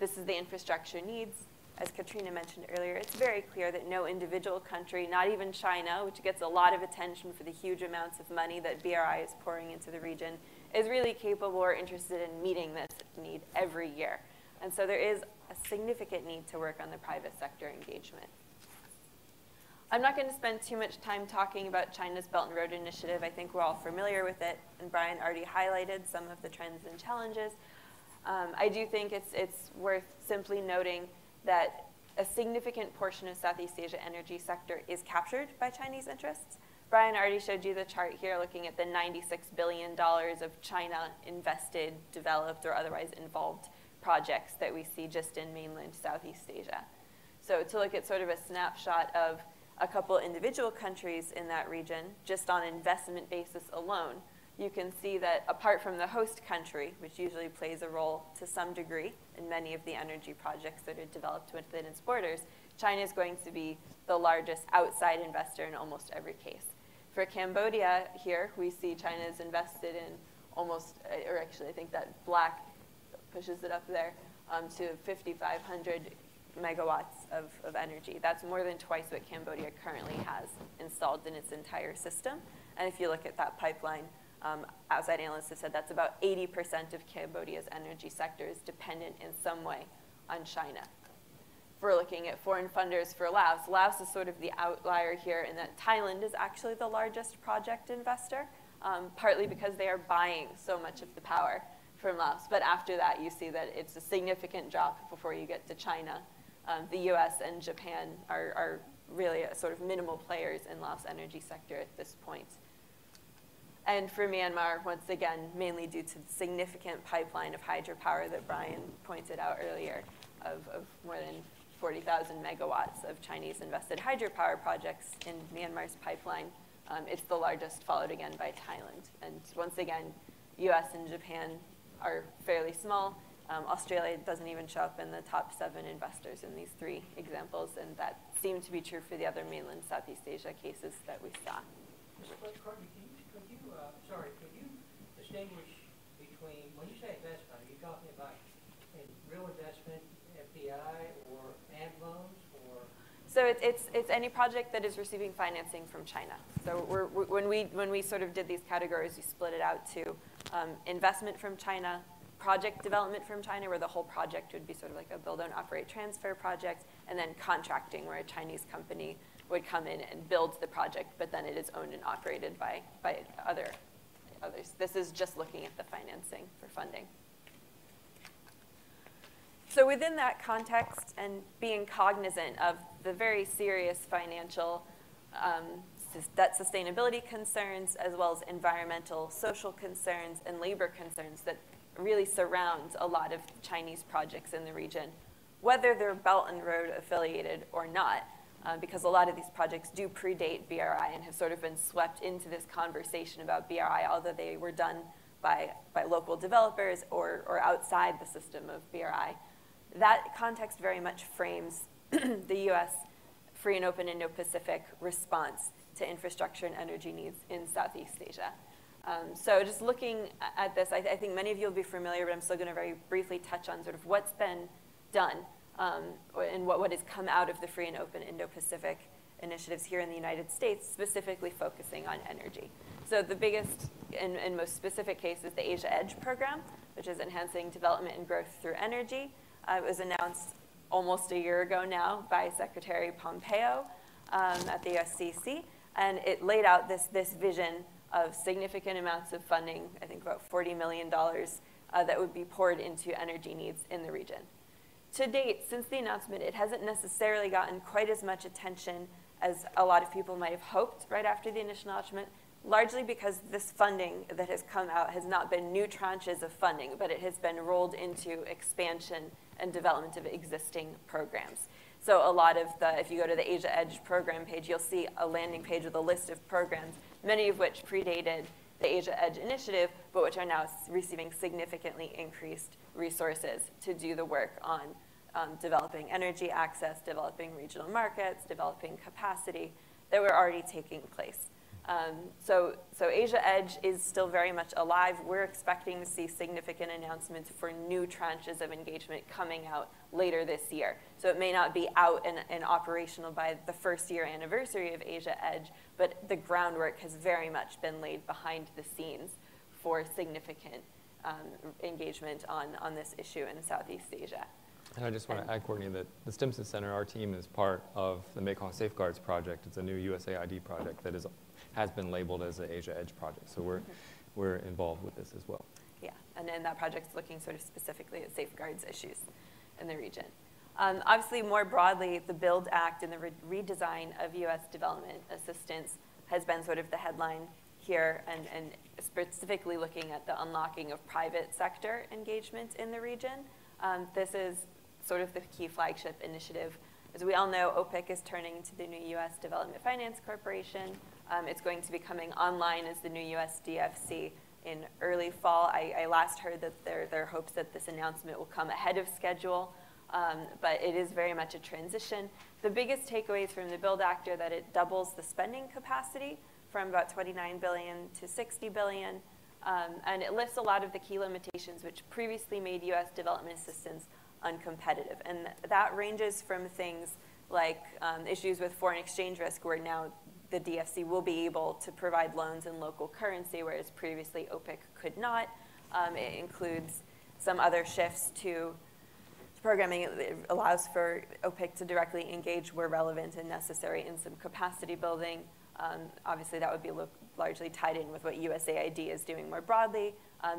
This is the infrastructure needs. As Katrina mentioned earlier, it's very clear that no individual country, not even China, which gets a lot of attention for the huge amounts of money that BRI is pouring into the region, is really capable or interested in meeting this need every year. And so there is a significant need to work on the private sector engagement. I'm not going to spend too much time talking about China's Belt and Road Initiative. I think we're all familiar with it, and Brian already highlighted some of the trends and challenges. I do think it's worth simply noting that a significant portion of Southeast Asia energy sector is captured by Chinese interests. Brian already showed you the chart here looking at the $96 billion of China invested, developed, or otherwise involved projects that we see just in mainland Southeast Asia. So to look at sort of a snapshot of a couple individual countries in that region, just on investment basis alone, you can see that apart from the host country, which usually plays a role to some degree in many of the energy projects that are developed within its borders, China is going to be the largest outside investor in almost every case. For Cambodia here, we see China is invested in almost, or actually I think that black pushes it up there to 5,500 megawatts of energy. That's more than twice what Cambodia currently has installed in its entire system. And if you look at that pipeline, outside analysts have said that's about 80% of Cambodia's energy sector is dependent in some way on China. If we're looking at foreign funders for Laos, Laos is sort of the outlier here in that Thailand is actually the largest project investor, partly because they are buying so much of the power from Laos. But after that, you see that it's a significant drop before you get to China. The US and Japan are really a sort of minimal players in Laos energy sector at this point. And for Myanmar, once again, mainly due to the significant pipeline of hydropower that Brian pointed out earlier of more than 40,000 megawatts of Chinese invested hydropower projects in Myanmar's pipeline. It's the largest, followed again by Thailand. And once again, US and Japan are fairly small. Australia doesn't even show up in the top 7 investors in these 3 examples, and that seemed to be true for the other mainland Southeast Asia cases that we saw. Courtney, could you distinguish between, when you say investment, are you talking about real investment, FDI, or AMP loans, or? So it's any project that is receiving financing from China. So when we sort of did these categories, we split it out to investment from China, project development from China, where the whole project would be sort of like a build, own, operate, transfer project, and then contracting, where a Chinese company would come in and build the project, but then it is owned and operated by others. This is just looking at the financing for funding. So within that context, and being cognizant of the very serious financial debt sustainability concerns, as well as environmental, social concerns, and labor concerns that really surrounds a lot of Chinese projects in the region, whether they're Belt and Road affiliated or not, because a lot of these projects do predate BRI and have sort of been swept into this conversation about BRI, although they were done by local developers or outside the system of BRI. That context very much frames the US Free and Open Indo-Pacific response to infrastructure and energy needs in Southeast Asia. So just looking at this, I think many of you will be familiar, but I'm still going to very briefly touch on sort of what's been done and what has come out of the Free and Open Indo-Pacific initiatives here in the United States, specifically focusing on energy. So the biggest and most specific case is the Asia Edge program, which is enhancing development and growth through energy. It was announced almost a year ago now by Secretary Pompeo at the USCC, and it laid out this vision of significant amounts of funding, I think about $40 million that would be poured into energy needs in the region. To date, since the announcement, it hasn't necessarily gotten quite as much attention as a lot of people might have hoped right after the initial announcement, largely because this funding that has come out has not been new tranches of funding, but it has been rolled into expansion and development of existing programs. So a lot of the, if you go to the Asia Edge program page, you'll see a landing page with a list of programs, many of which predated the Asia Edge initiative, but which are now receiving significantly increased resources to do the work on developing energy access, developing regional markets, developing capacity that were already taking place. So Asia Edge is still very much alive. We're expecting to see significant announcements for new tranches of engagement coming out later this year. So it may not be out and operational by the first year anniversary of Asia Edge, but the groundwork has very much been laid behind the scenes for significant engagement on this issue in Southeast Asia. And I just want to add, Courtney, that the Stimson Center, our team, is part of the Mekong Safeguards Project. It's a new USAID project that has been labeled as the Asia Edge project. So we're involved with this as well. Yeah, and then that project's looking sort of specifically at safeguards issues in the region. Obviously, more broadly, the BUILD Act and the redesign of U.S. development assistance has been sort of the headline here, and specifically looking at the unlocking of private sector engagements in the region. This is sort of the key flagship initiative. As we all know, OPEC is turning to the new U.S. Development Finance Corporation. It's going to be coming online as the new U.S. DFC in early fall. I last heard that there are hopes that this announcement will come ahead of schedule, but it is very much a transition. The biggest takeaways from the BUILD Act are that it doubles the spending capacity from about $29 billion to $60 billion. And it lifts a lot of the key limitations which previously made U.S. development assistance uncompetitive. And that ranges from things like issues with foreign exchange risk, where now the DFC will be able to provide loans in local currency, whereas previously OPEC could not. It includes some other shifts to programming. It allows for OPEC to directly engage where relevant and necessary in some capacity building. Obviously, that would be largely tied in with what USAID is doing more broadly.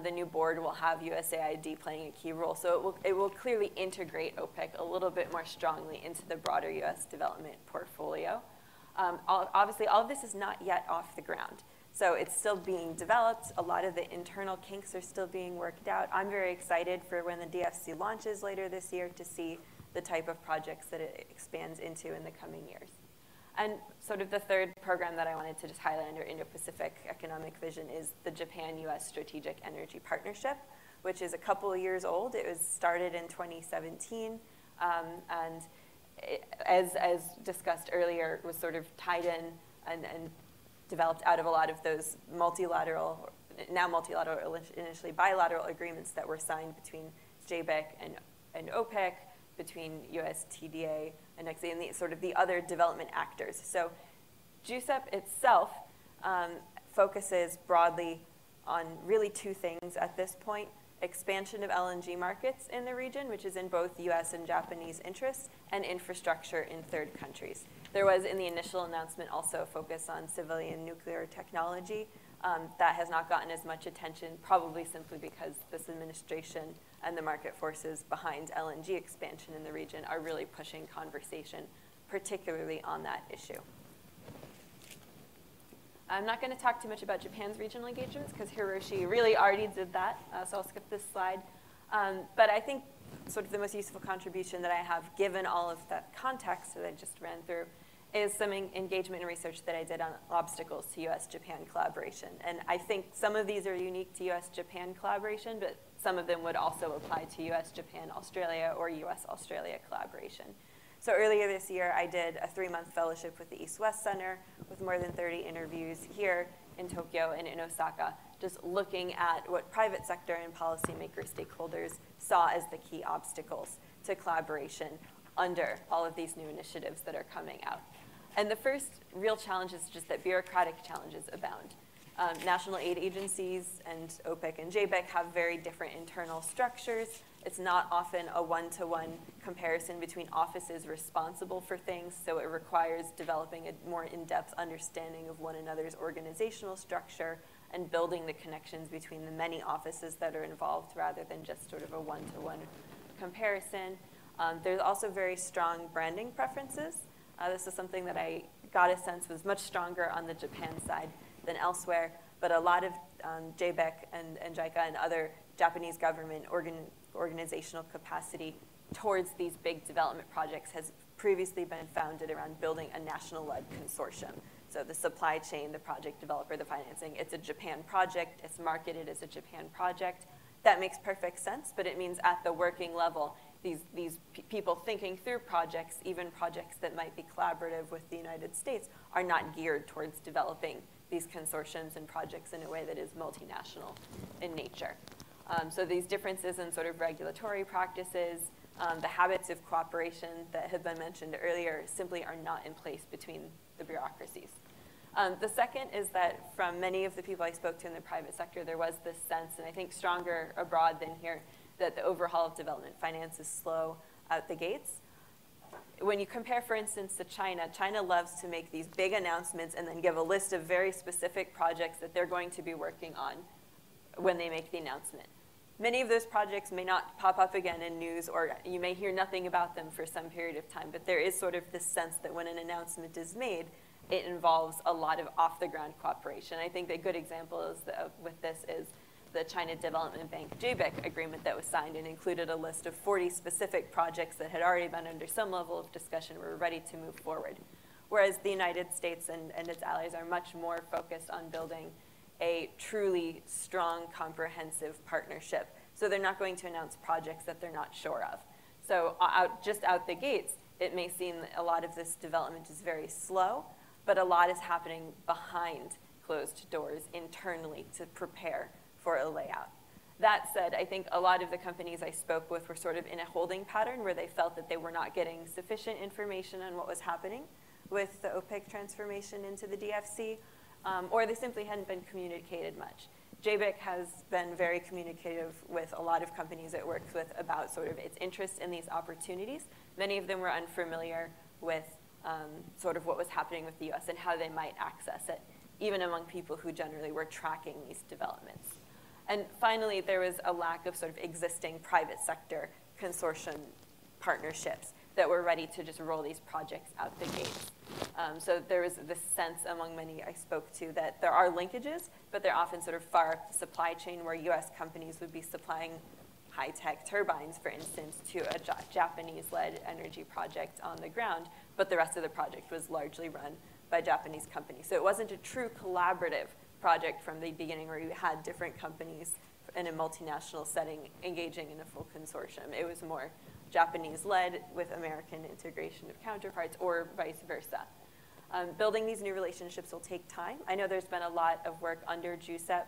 The new board will have USAID playing a key role, so it will clearly integrate OPEC a little bit more strongly into the broader U.S. development portfolio. Obviously, all of this is not yet off the ground, so it's still being developed. A lot of the internal kinks are still being worked out. I'm very excited for when the DFC launches later this year to see the type of projects that it expands into in the coming years. And sort of the third program that I wanted to just highlight under Indo-Pacific Economic Vision is the Japan-U.S. Strategic Energy Partnership, which is a couple of years old. It was started in 2017, and it, as discussed earlier, was sort of tied in and developed out of a lot of those multilateral, now multilateral, initially bilateral agreements that were signed between JBEC and OPEC, between USTDA and NEXA, and the, sort of the other development actors. So JUSEP itself focuses broadly on really two things at this point: expansion of LNG markets in the region, which is in both US and Japanese interests, and infrastructure in third countries. There was in the initial announcement also a focus on civilian nuclear technology. That has not gotten as much attention, probably simply because this administration and the market forces behind LNG expansion in the region are really pushing conversation, particularly on that issue. I'm not going to talk too much about Japan's regional engagements because Hiroshi really already did that, so I'll skip this slide. But I think sort of the most useful contribution that I have, given all of that context that I just ran through, is some engagement and research that I did on obstacles to US-Japan collaboration. And I think some of these are unique to US-Japan collaboration, but some of them would also apply to US-Japan-Australia or US-Australia collaboration. So earlier this year, I did a 3-month fellowship with the East-West Center with more than 30 interviews here in Tokyo and in Osaka, just looking at what private sector and policymaker stakeholders saw as the key obstacles to collaboration under all of these new initiatives that are coming out. And the first real challenge is just that bureaucratic challenges abound. National aid agencies and OPEC and JBEC have very different internal structures. It's not often a one-to-one comparison between offices responsible for things, so it requires developing a more in-depth understanding of one another's organizational structure and building the connections between the many offices that are involved rather than just sort of a one-to-one comparison. There's also very strong branding preferences. This is something that I got a sense was much stronger on the Japan side than elsewhere, but a lot of JBEC and JICA and other Japanese government organizational capacity towards these big development projects has previously been founded around building a national-led consortium. So the supply chain, the project developer, the financing, it's a Japan project, it's marketed as a Japan project. That makes perfect sense, but it means at the working level, these people thinking through projects, even projects that might be collaborative with the United States, are not geared towards developing these consortiums and projects in a way that is multinational in nature. So these differences in sort of regulatory practices, the habits of cooperation that have been mentioned earlier simply are not in place between the bureaucracies. The second is that from many of the people I spoke to in the private sector, there was this sense, and I think stronger abroad than here, that the overhaul of development finance is slow out the gates. When you compare, for instance, to China, China loves to make these big announcements and then give a list of very specific projects that they're going to be working on when they make the announcement. Many of those projects may not pop up again in news, or you may hear nothing about them for some period of time, but there is sort of this sense that when an announcement is made, it involves a lot of off-the-ground cooperation. I think a good example is with this is the China Development Bank JBIC agreement that was signed and included a list of 40 specific projects that had already been under some level of discussion were ready to move forward. Whereas the United States and its allies are much more focused on building a truly strong, comprehensive partnership. So they're not going to announce projects that they're not sure of. So just out the gates, it may seem that a lot of this development is very slow, but a lot is happening behind closed doors internally to prepare for a layout. That said, I think a lot of the companies I spoke with were sort of in a holding pattern where they felt that they were not getting sufficient information on what was happening with the OPEC transformation into the DFC, or they simply hadn't been communicated much. JBIC has been very communicative with a lot of companies it works with about sort of its interest in these opportunities. Many of them were unfamiliar with sort of what was happening with the US and how they might access it, even among people who generally were tracking these developments. And finally, there was a lack of sort of existing private sector consortium partnerships that were ready to just roll these projects out the gates. So there was this sense among many I spoke to that there are linkages, but they're often sort of far up the supply chain where US companies would be supplying high-tech turbines, for instance, to a Japanese-led energy project on the ground, but the rest of the project was largely run by Japanese companies. So it wasn't a true collaborative project from the beginning where you had different companies in a multinational setting engaging in a full consortium. It was more Japanese-led with American integration of counterparts or vice versa. Building these new relationships will take time. I know there's been a lot of work under GSEP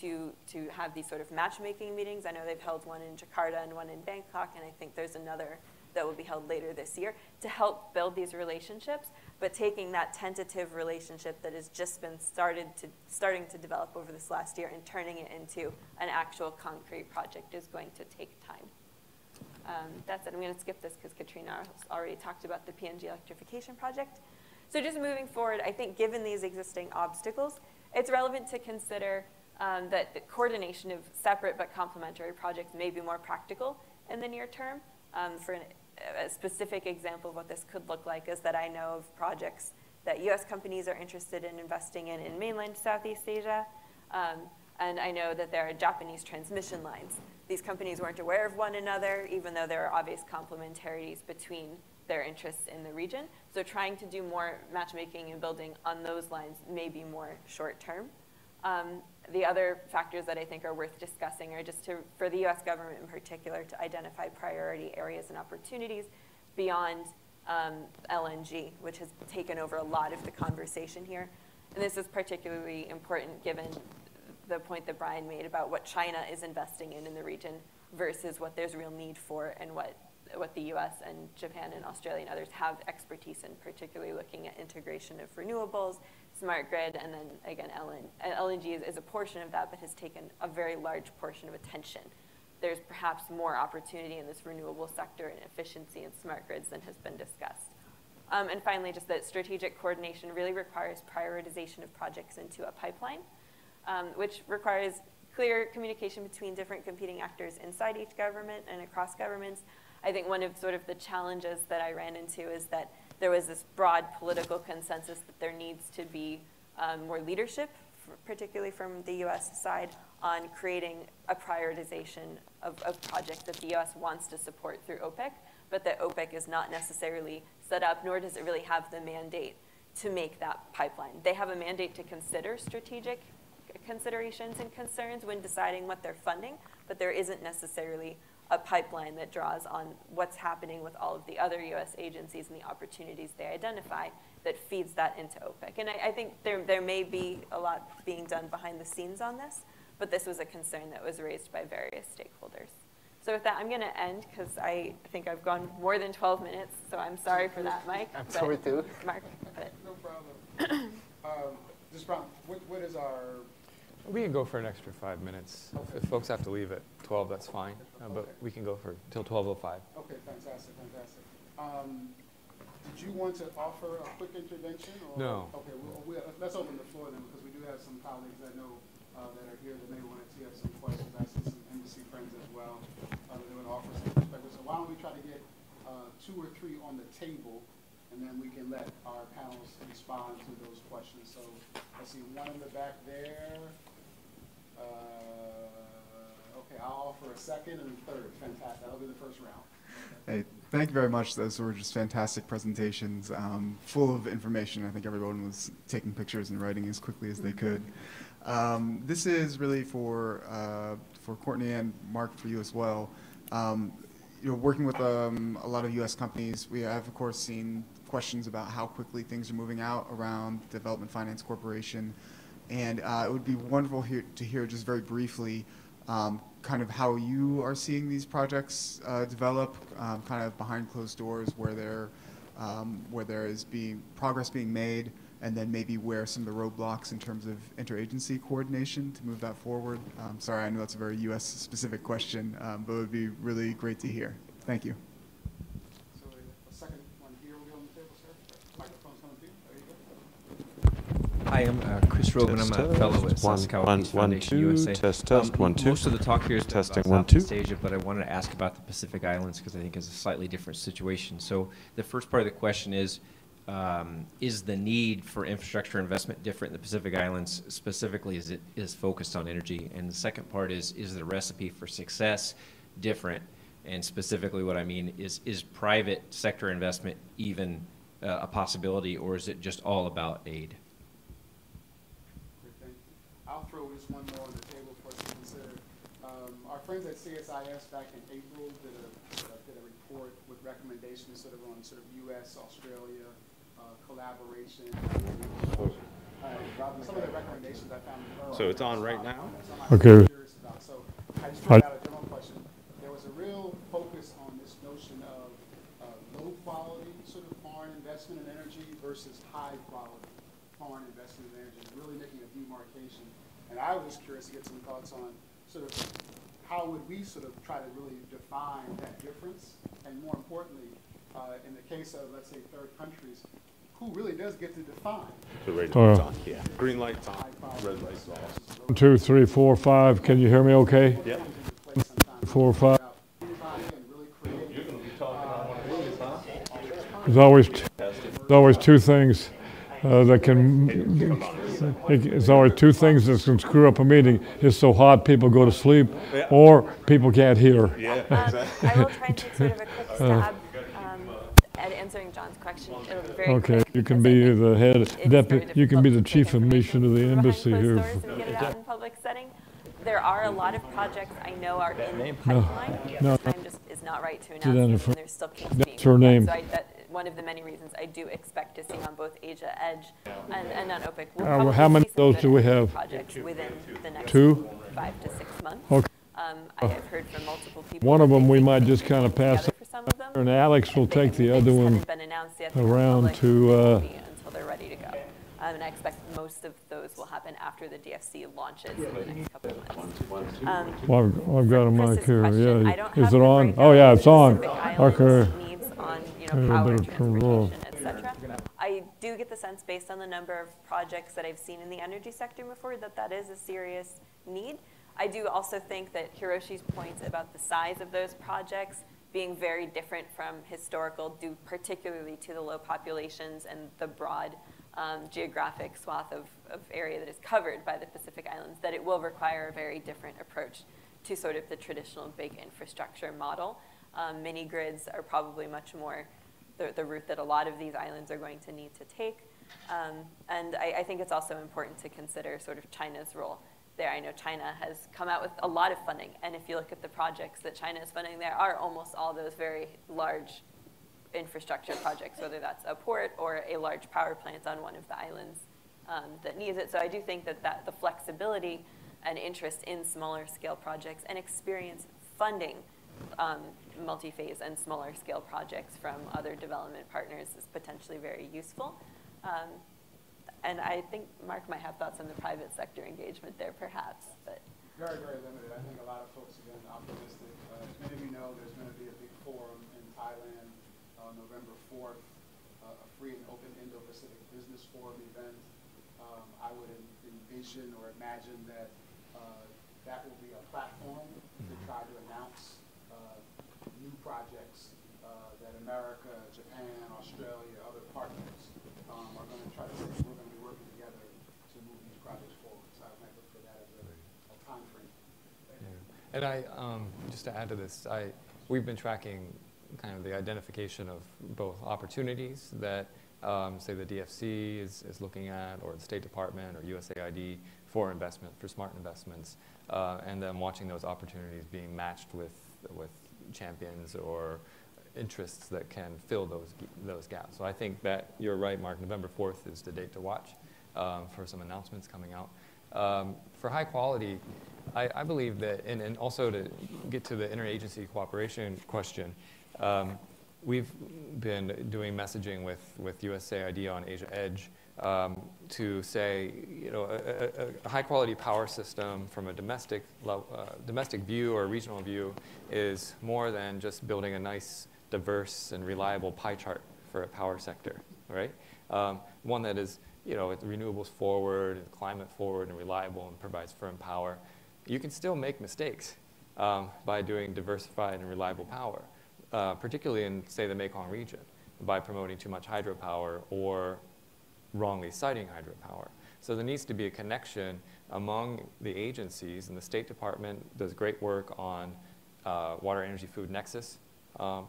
to have these sort of matchmaking meetings. I know they've held one in Jakarta and one in Bangkok, and I think there's another that will be held later this year to help build these relationships. But taking that tentative relationship that has just been starting to develop over this last year and turning it into an actual concrete project is going to take time. That's it. I'm going to skip this because Katrina already talked about the PNG electrification project. So just moving forward, I think given these existing obstacles, it's relevant to consider that the coordination of separate but complementary projects may be more practical in the near term. A specific example of what this could look like is that I know of projects that US companies are interested in investing in mainland Southeast Asia, and I know that there are Japanese transmission lines. These companies weren't aware of one another, even though there are obvious complementarities between their interests in the region. So trying to do more matchmaking and building on those lines may be more short term. The other factors that I think are worth discussing are just for the US government in particular to identify priority areas and opportunities beyond LNG, which has taken over a lot of the conversation here. And this is particularly important given the point that Brian made about what China is investing in the region versus what there's real need for and what the US and Japan and Australia and others have expertise in, particularly looking at integration of renewables, smart grid, and then again, LNG is a portion of that, but has taken a very large portion of attention. There's perhaps more opportunity in this renewable sector and efficiency and smart grids than has been discussed. And finally, just that strategic coordination really requires prioritization of projects into a pipeline, which requires clear communication between different competing actors inside each government and across governments. I think one of sort of the challenges that I ran into is that there was this broad political consensus that there needs to be more leadership, particularly from the US side, on creating a prioritization of projects that the US wants to support through OPEC, but that OPEC is not necessarily set up, nor does it really have the mandate to make that pipeline. They have a mandate to consider strategic considerations and concerns when deciding what they're funding, but there isn't necessarily a pipeline that draws on what's happening with all of the other U.S. agencies and the opportunities they identify that feeds that into OPEC. And I think there may be a lot being done behind the scenes on this, but this was a concern that was raised by various stakeholders. So with that, I'm going to end, because I think I've gone more than 12 minutes, so I'm sorry for that, Mike. I'm sorry, too. Mark. No problem. Just what is our... We can go for an extra 5 minutes. Okay. If folks have to leave at 12, that's fine. But okay, we can go for till 12:05. Okay, fantastic, fantastic. Did you want to offer a quick intervention? Or? No. Okay, let's open the floor then, because we do have some colleagues I know that are here that may want to tee up some questions. I see some embassy friends as well that would offer some perspectives. So why don't we try to get 2 or 3 on the table, and then we can let our panels respond to those questions. So I see one in the back there. Okay, I'll offer a second and a third. Fantastic. That'll be the first round. Hey, thank you very much. Those were just fantastic presentations, full of information. I think everyone was taking pictures and writing as quickly as they could. This is really for Courtney and Mark, for you as well. You know, working with a lot of U.S. companies, we have, of course, seen questions about how quickly things are moving out around Development Finance Corporation. And it would be wonderful to hear just very briefly kind of how you are seeing these projects develop, kind of behind closed doors, where there is progress being made, and then maybe where some of the roadblocks in terms of interagency coordination to move that forward. Sorry, I know that's a very US specific question, but it would be really great to hear. Thank you. So a second one here will be on the table, sir. Microphone's coming to you. There you go. Hi, I'm Chris Robin. I'm a fellow at Saskatchewan Foundation USA. Most of the talk here is testing about Southeast Asia, but I wanted to ask about the Pacific Islands, because I think it's a slightly different situation. So the first part of the question is the need for infrastructure investment different in the Pacific Islands, specifically as it is focused on energy? And the second part is the recipe for success different? And specifically what I mean is private sector investment even a possibility, or is it just all about aid? Good, thank you. I'll throw just one more on the table for us to consider. Our friends at CSIS back in April did a report with recommendations on US, Australia, collaboration. Some of the recommendations I found. So it's on right now? Okay. So I just put out a general question. There was a real focus on this notion of low quality foreign investment in energy versus high quality foreign investment in energy, really making a demarcation. And I was curious to get some thoughts on how would we try to really define that difference, and more importantly, in the case of, let's say, third countries, who really does get to define? The red light's on, yeah. Green light's on, red light's off. 1, 2, 3, 4, 5. Can you hear me okay? Yep. 4, 5. You're going to be talking on one of these, huh? There's always two things that can... It's always two things that can screw up a meeting. It's so hot people go to sleep, yeah, or people can't hear. Yeah, exactly. I will try and take a quick stab. Answering John's question, it'll be very okay, quick. You can be the head deputy. You can be the chief of mission of the embassy here. And get it out in public setting. There are a lot of projects I know are in the pipeline. No, the time just is not right to announce. And there's still keeps being her name. So one of the many reasons I do expect to see on both Asia Edge and on OPEC. We'll how many of those do we have? Projects within the next 5 to 6 months. Okay. I've heard from multiple people. One of them we might just kind of pass. And Alex will take the other one around to until they're ready to go. And I expect most of those will happen after the DFC launches in the next couple of months. I've got a mic here. Yeah, is it on? Oh yeah, it's on. Okay. Needs on, power, transportation, etc. I do get the sense, based on the number of projects that I've seen in the energy sector before, that is a serious need. I do also think that Hiroshi's points about the size of those projects being very different from historical, due particularly to the low populations and the broad geographic swath of area that is covered by the Pacific Islands, that it will require a very different approach to the traditional big infrastructure model. Mini grids are probably much more the route that a lot of these islands are going to need to take. And I think it's also important to consider China's role there. I know China has come out with a lot of funding, and if you look at the projects that China is funding, there are almost all those very large infrastructure projects, whether that's a port or a large power plant on one of the islands that needs it. So I do think that, the flexibility and interest in smaller scale projects and experience funding multi-phase and smaller scale projects from other development partners is potentially very useful. And I think Mark might have thoughts on the private sector engagement there, perhaps. But very, very limited. I think a lot of folks have been optimistic. As many of you know, there's going to be a big forum in Thailand on November 4th, a free and open Indo-Pacific business forum event. I would envision or imagine that that will be a platform to try to announce new projects that America, Japan, Australia, other partners are going to try to say we're going to be working together to move these projects forward. So I might look for that as a time frame. Yeah. And I, just to add to this, we've been tracking kind of the identification of both opportunities that say the DFC is looking at, or the State Department, or USAID for investment, for smart investments, and then watching those opportunities being matched with champions or interests that can fill those gaps. So I think that you're right, Mark. November 4th is the date to watch for some announcements coming out. For high quality, I believe that, and also to get to the interagency cooperation question, we've been doing messaging with USAID on Asia Edge to say, you know, a high-quality power system from a domestic domestic view or regional view is more than just building a nice, diverse, and reliable pie chart for a power sector, right? One that is, you know, renewables forward, and climate forward, and reliable, and provides firm power. You can still make mistakes by doing diversified and reliable power. Particularly in, say, the Mekong region, by promoting too much hydropower or wrongly citing hydropower. So there needs to be a connection among the agencies, and the State Department does great work on water, energy, food nexus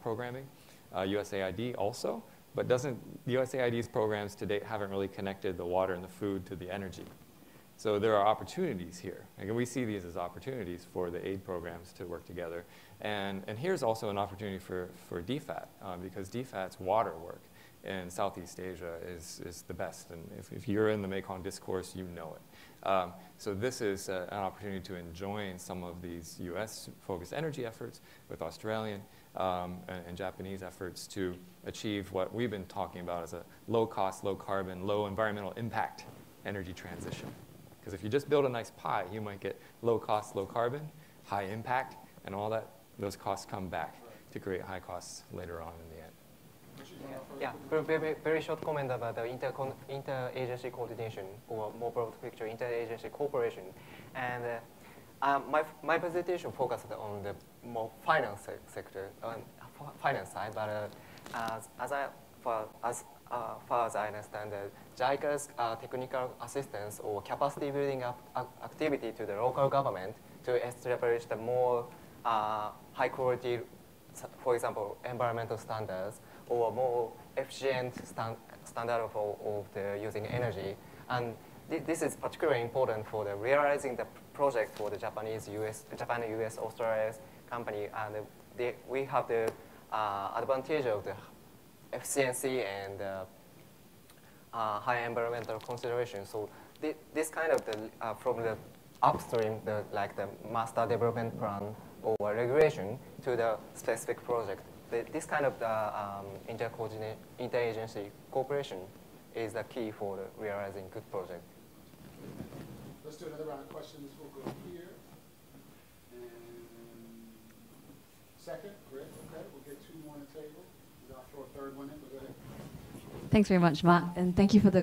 programming. USAID also, but doesn't, USAID's programs to date haven't really connected the water and the food to the energy. So there are opportunities here. Again, we see these as opportunities for the aid programs to work together. And here's also an opportunity for DFAT, because DFAT's water work in Southeast Asia is the best. And if you're in the Mekong discourse, you know it. So this is an opportunity to join some of these US-focused energy efforts with Australian and Japanese efforts to achieve what we've been talking about as a low-cost, low-carbon, low-environmental impact energy transition. Because if you just build a nice pie, you might get low cost, low carbon, high impact, and all that, those costs come back to create high costs later on in the end. Yeah, yeah. Very short comment about the interagency coordination, or more broad picture, interagency cooperation. And my presentation focused on the more finance sector, finance side, but as far as I understand, JICA's technical assistance or capacity building up activity to the local government to establish the more high quality, for example, environmental standards or more efficient standard of the using energy. And this is particularly important for the realizing the project for the Japan, US, Australia company. And we have the advantage of the efficiency and high environmental consideration. So this kind of from the upstream, like the master development plan or regulation to the specific project, this kind of interagency cooperation is the key for the realizing good project. Let's do another round of questions. We'll go here. And second, great. Okay, we'll get two more on the table. Thanks very much, Mark, and thank you for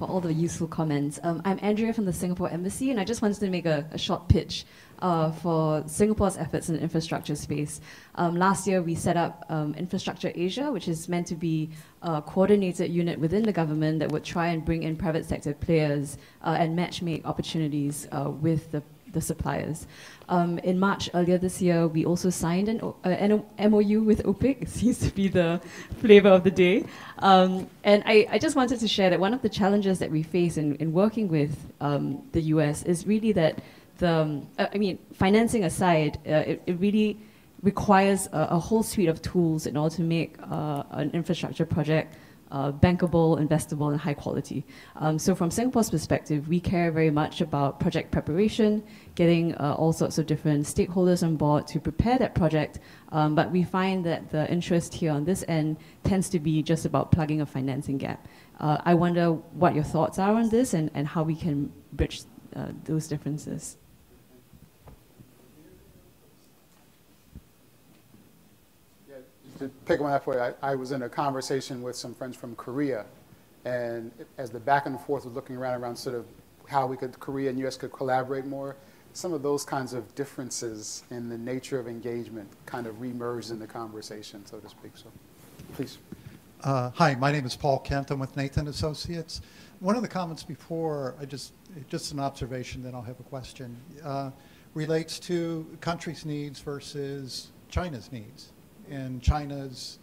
all the useful comments. I'm Andrea from the Singapore Embassy, and I just wanted to make a short pitch for Singapore's efforts in the infrastructure space. Last year, we set up Infrastructure Asia, which is meant to be a coordinated unit within the government that would try and bring in private sector players and matchmake opportunities with the suppliers. In March earlier this year, we also signed an MOU with OPEC. It seems to be the flavor of the day. And I just wanted to share that one of the challenges that we face in working with the US is really that the, I mean, financing aside, it really requires a whole suite of tools in order to make an infrastructure project bankable, investable, and high quality. So from Singapore's perspective, we care very much about project preparation, getting all sorts of different stakeholders on board to prepare that project, but we find that the interest here on this end tends to be just about plugging a financing gap. I wonder what your thoughts are on this and how we can bridge those differences. To pick them halfway, I was in a conversation with some friends from Korea, and as the back and forth was looking around sort of how we could, Korea and US could collaborate more, some of those kinds of differences in the nature of engagement kind of re-merged in the conversation, so to speak. So, please. Hi, my name is Paul Kent. I'm with Nathan Associates. One of the comments before, just an observation, then I'll have a question, relates to countries' needs versus China's needs. And China's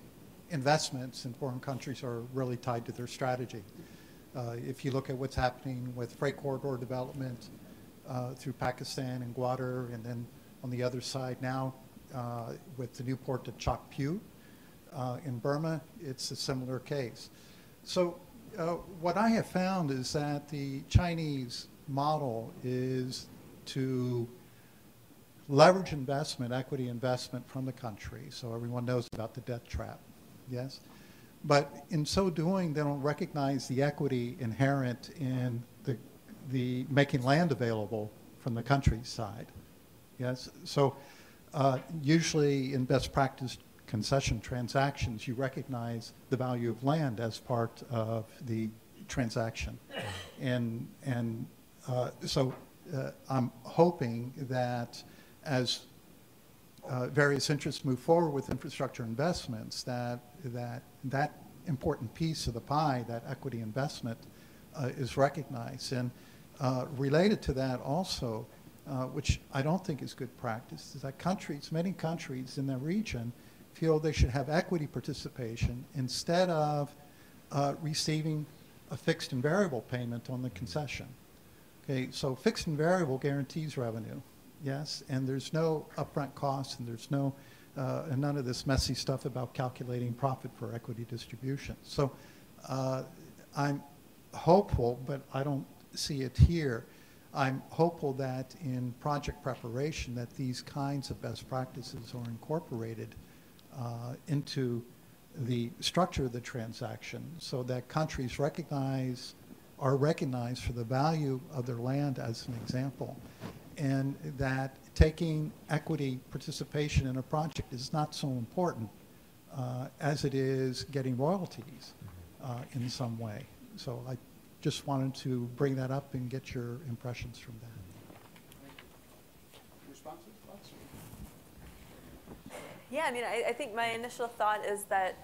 investments in foreign countries are really tied to their strategy. If you look at what's happening with freight corridor development through Pakistan and Gwadar, and then on the other side now with the new port of Chok Phu in Burma, it's a similar case. So what I have found is that the Chinese model is to leverage investment, equity investment from the country, so everyone knows about the debt trap, yes? But in so doing, they don't recognize the equity inherent in the making land available from the country's side, yes? So usually in best practice concession transactions, you recognize the value of land as part of the transaction. And so I'm hoping that as various interests move forward with infrastructure investments, that important piece of the pie, that equity investment, is recognized. And related to that also, which I don't think is good practice, is that many countries in the region feel they should have equity participation instead of receiving a fixed and variable payment on the concession. Okay, so fixed and variable guarantees revenue. Yes, and there's no upfront costs, and there's no, and none of this messy stuff about calculating profit for equity distribution. So I'm hopeful, but I don't see it here. I'm hopeful that in project preparation that these kinds of best practices are incorporated into the structure of the transaction so that countries are recognized for the value of their land as an example. And that taking equity participation in a project is not so important as it is getting royalties in some way. So I just wanted to bring that up and get your impressions from that. Yeah, I mean, I think my initial thought is that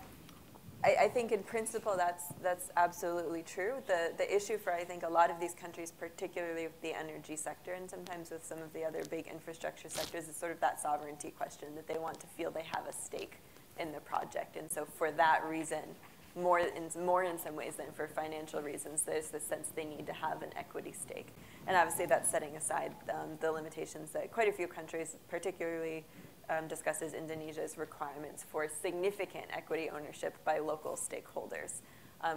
I think in principle that's absolutely true. The issue for I think a lot of these countries, particularly with the energy sector and sometimes with some of the other big infrastructure sectors, is sort of that sovereignty question, that they want to feel they have a stake in the project. And so for that reason, more in some ways than for financial reasons, there's this sense they need to have an equity stake. And obviously that's setting aside the limitations that quite a few countries, particularly discusses Indonesia's requirements for significant equity ownership by local stakeholders,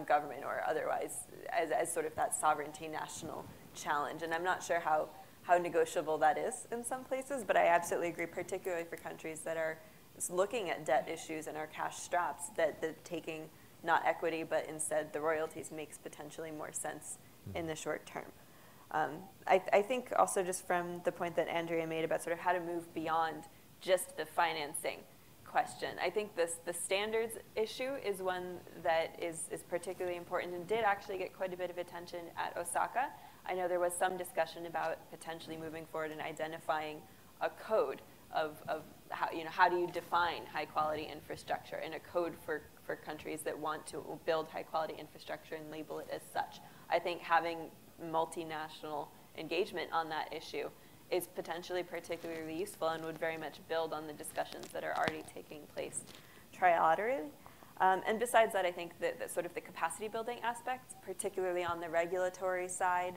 government or otherwise, as sort of that sovereignty national challenge. And I'm not sure how negotiable that is in some places, but I absolutely agree, particularly for countries that are looking at debt issues and are cash straps, that the taking not equity, but instead the royalties makes potentially more sense in the short term. I think also just from the point that Andrea made about sort of how to move beyond just the financing question. I think the standards issue is one that is particularly important and did actually get quite a bit of attention at Osaka. I know there was some discussion about potentially moving forward and identifying a code of how, you know, how do you define high quality infrastructure, and a code for countries that want to build high quality infrastructure and label it as such. I think having multinational engagement on that issue is potentially particularly useful and would very much build on the discussions that are already taking place trilaterally. And besides that, I think that sort of the capacity building aspects, particularly on the regulatory side,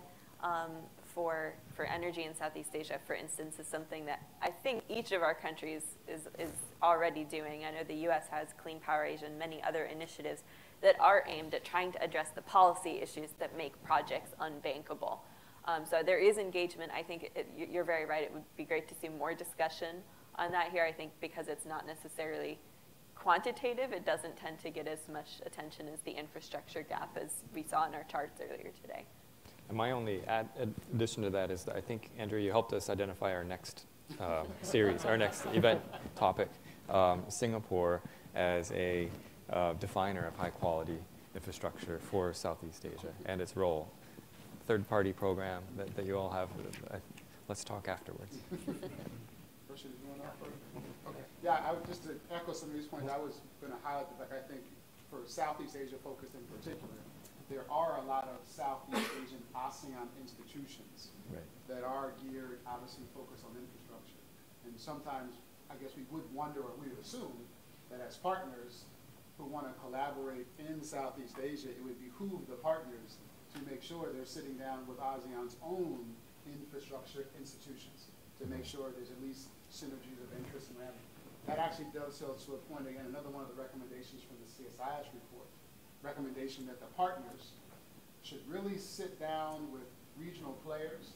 for energy in Southeast Asia, for instance, is something that I think each of our countries is already doing. I know the US has Clean Power Asia and many other initiatives that are aimed at trying to address the policy issues that make projects unbankable. So there is engagement. I think you're very right. It would be great to see more discussion on that here, I think, because it's not necessarily quantitative. It doesn't tend to get as much attention as the infrastructure gap as we saw in our charts earlier today. And my only addition to that is that I think, Andrew, you helped us identify our next series, our next event topic, Singapore as a definer of high-quality infrastructure for Southeast Asia and its role. Third-party program that you all have. Let's talk afterwards. Okay. Yeah, just to echo some of these points, I was going to highlight the fact I think for Southeast Asia focus in particular, there are a lot of Southeast Asian ASEAN institutions that are geared, obviously, focused on infrastructure. And sometimes, I guess we would wonder or we would assume that as partners who want to collaborate in Southeast Asia, it would behoove the partners to make sure they're sitting down with ASEAN's own infrastructure institutions to make sure there's at least synergies of interest and that. That actually dovetails to a point, again, another one of the recommendations from the CSIS report, recommendation that the partners should really sit down with regional players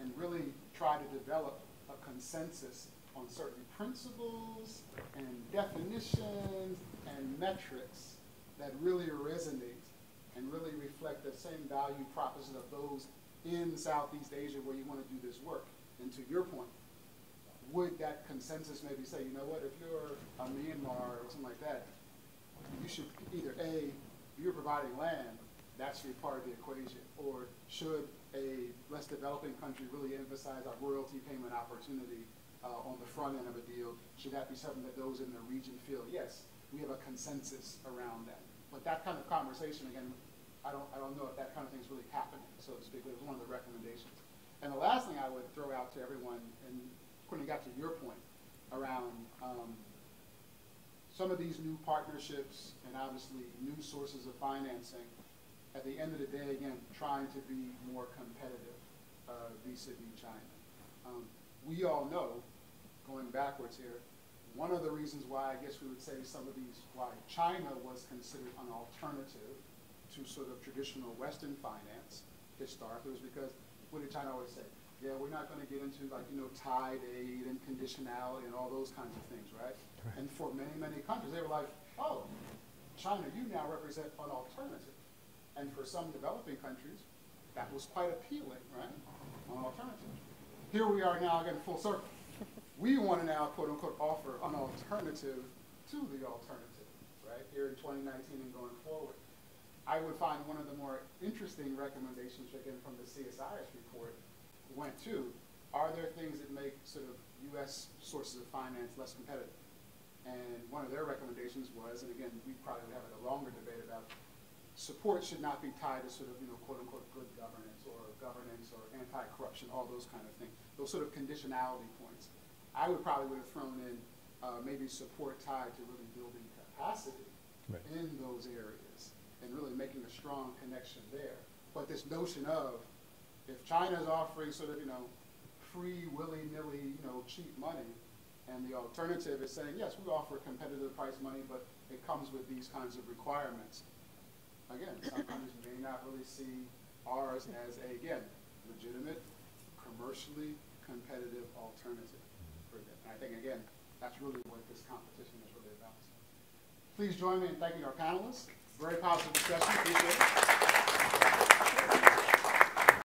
and really try to develop a consensus on certain principles and definitions and metrics that really resonate and really reflect the same value proposition of those in Southeast Asia where you want to do this work. And to your point, would that consensus maybe say, you know what, if you're a Myanmar or something like that, you should either A, you're providing land, that's your part of the equation, or should a less developing country really emphasize a royalty payment opportunity on the front end of a deal? Should that be something that those in the region feel? Yes, we have a consensus around that. But that kind of conversation, again, I don't know if that kind of thing is really happening, so to speak, but it was one of the recommendations. And the last thing I would throw out to everyone, and Courtney got to your point around some of these new partnerships and obviously new sources of financing, at the end of the day, again, trying to be more competitive vis-a-vis China. We all know, going backwards here, one of the reasons why I guess we would say some of these, why China was considered an alternative to sort of traditional Western finance historically was because, what did China always say? Yeah, we're not going to get into like, you know, tied aid and conditionality and all those kinds of things, right? And for many, many countries, they were like, oh, China, you now represent an alternative. And for some developing countries, that was quite appealing, right? An alternative. Here we are now again full circle. We want to now, quote unquote, offer an alternative to the alternative, right, here in 2019 and going forward. I would find one of the more interesting recommendations, again, from the CSIS report went to, are there things that make sort of U.S. sources of finance less competitive? And one of their recommendations was, and again, we probably would have a longer debate about, support should not be tied to sort of, you know, quote unquote, good governance or anti-corruption, all those kind of things, those sort of conditionality points. I would probably would have thrown in maybe support tied to really building capacity in those areas and really making a strong connection there. But this notion of if China's offering sort of, you know, free, willy-nilly, you know, cheap money, and the alternative is saying, yes, we offer competitive price money, but it comes with these kinds of requirements. Again, some countries may not really see ours as a, again, legitimate, commercially competitive alternative for them. And I think, again, that's really what this competition is really about. Please join me in thanking our panelists. Very positive discussion. Appreciate it.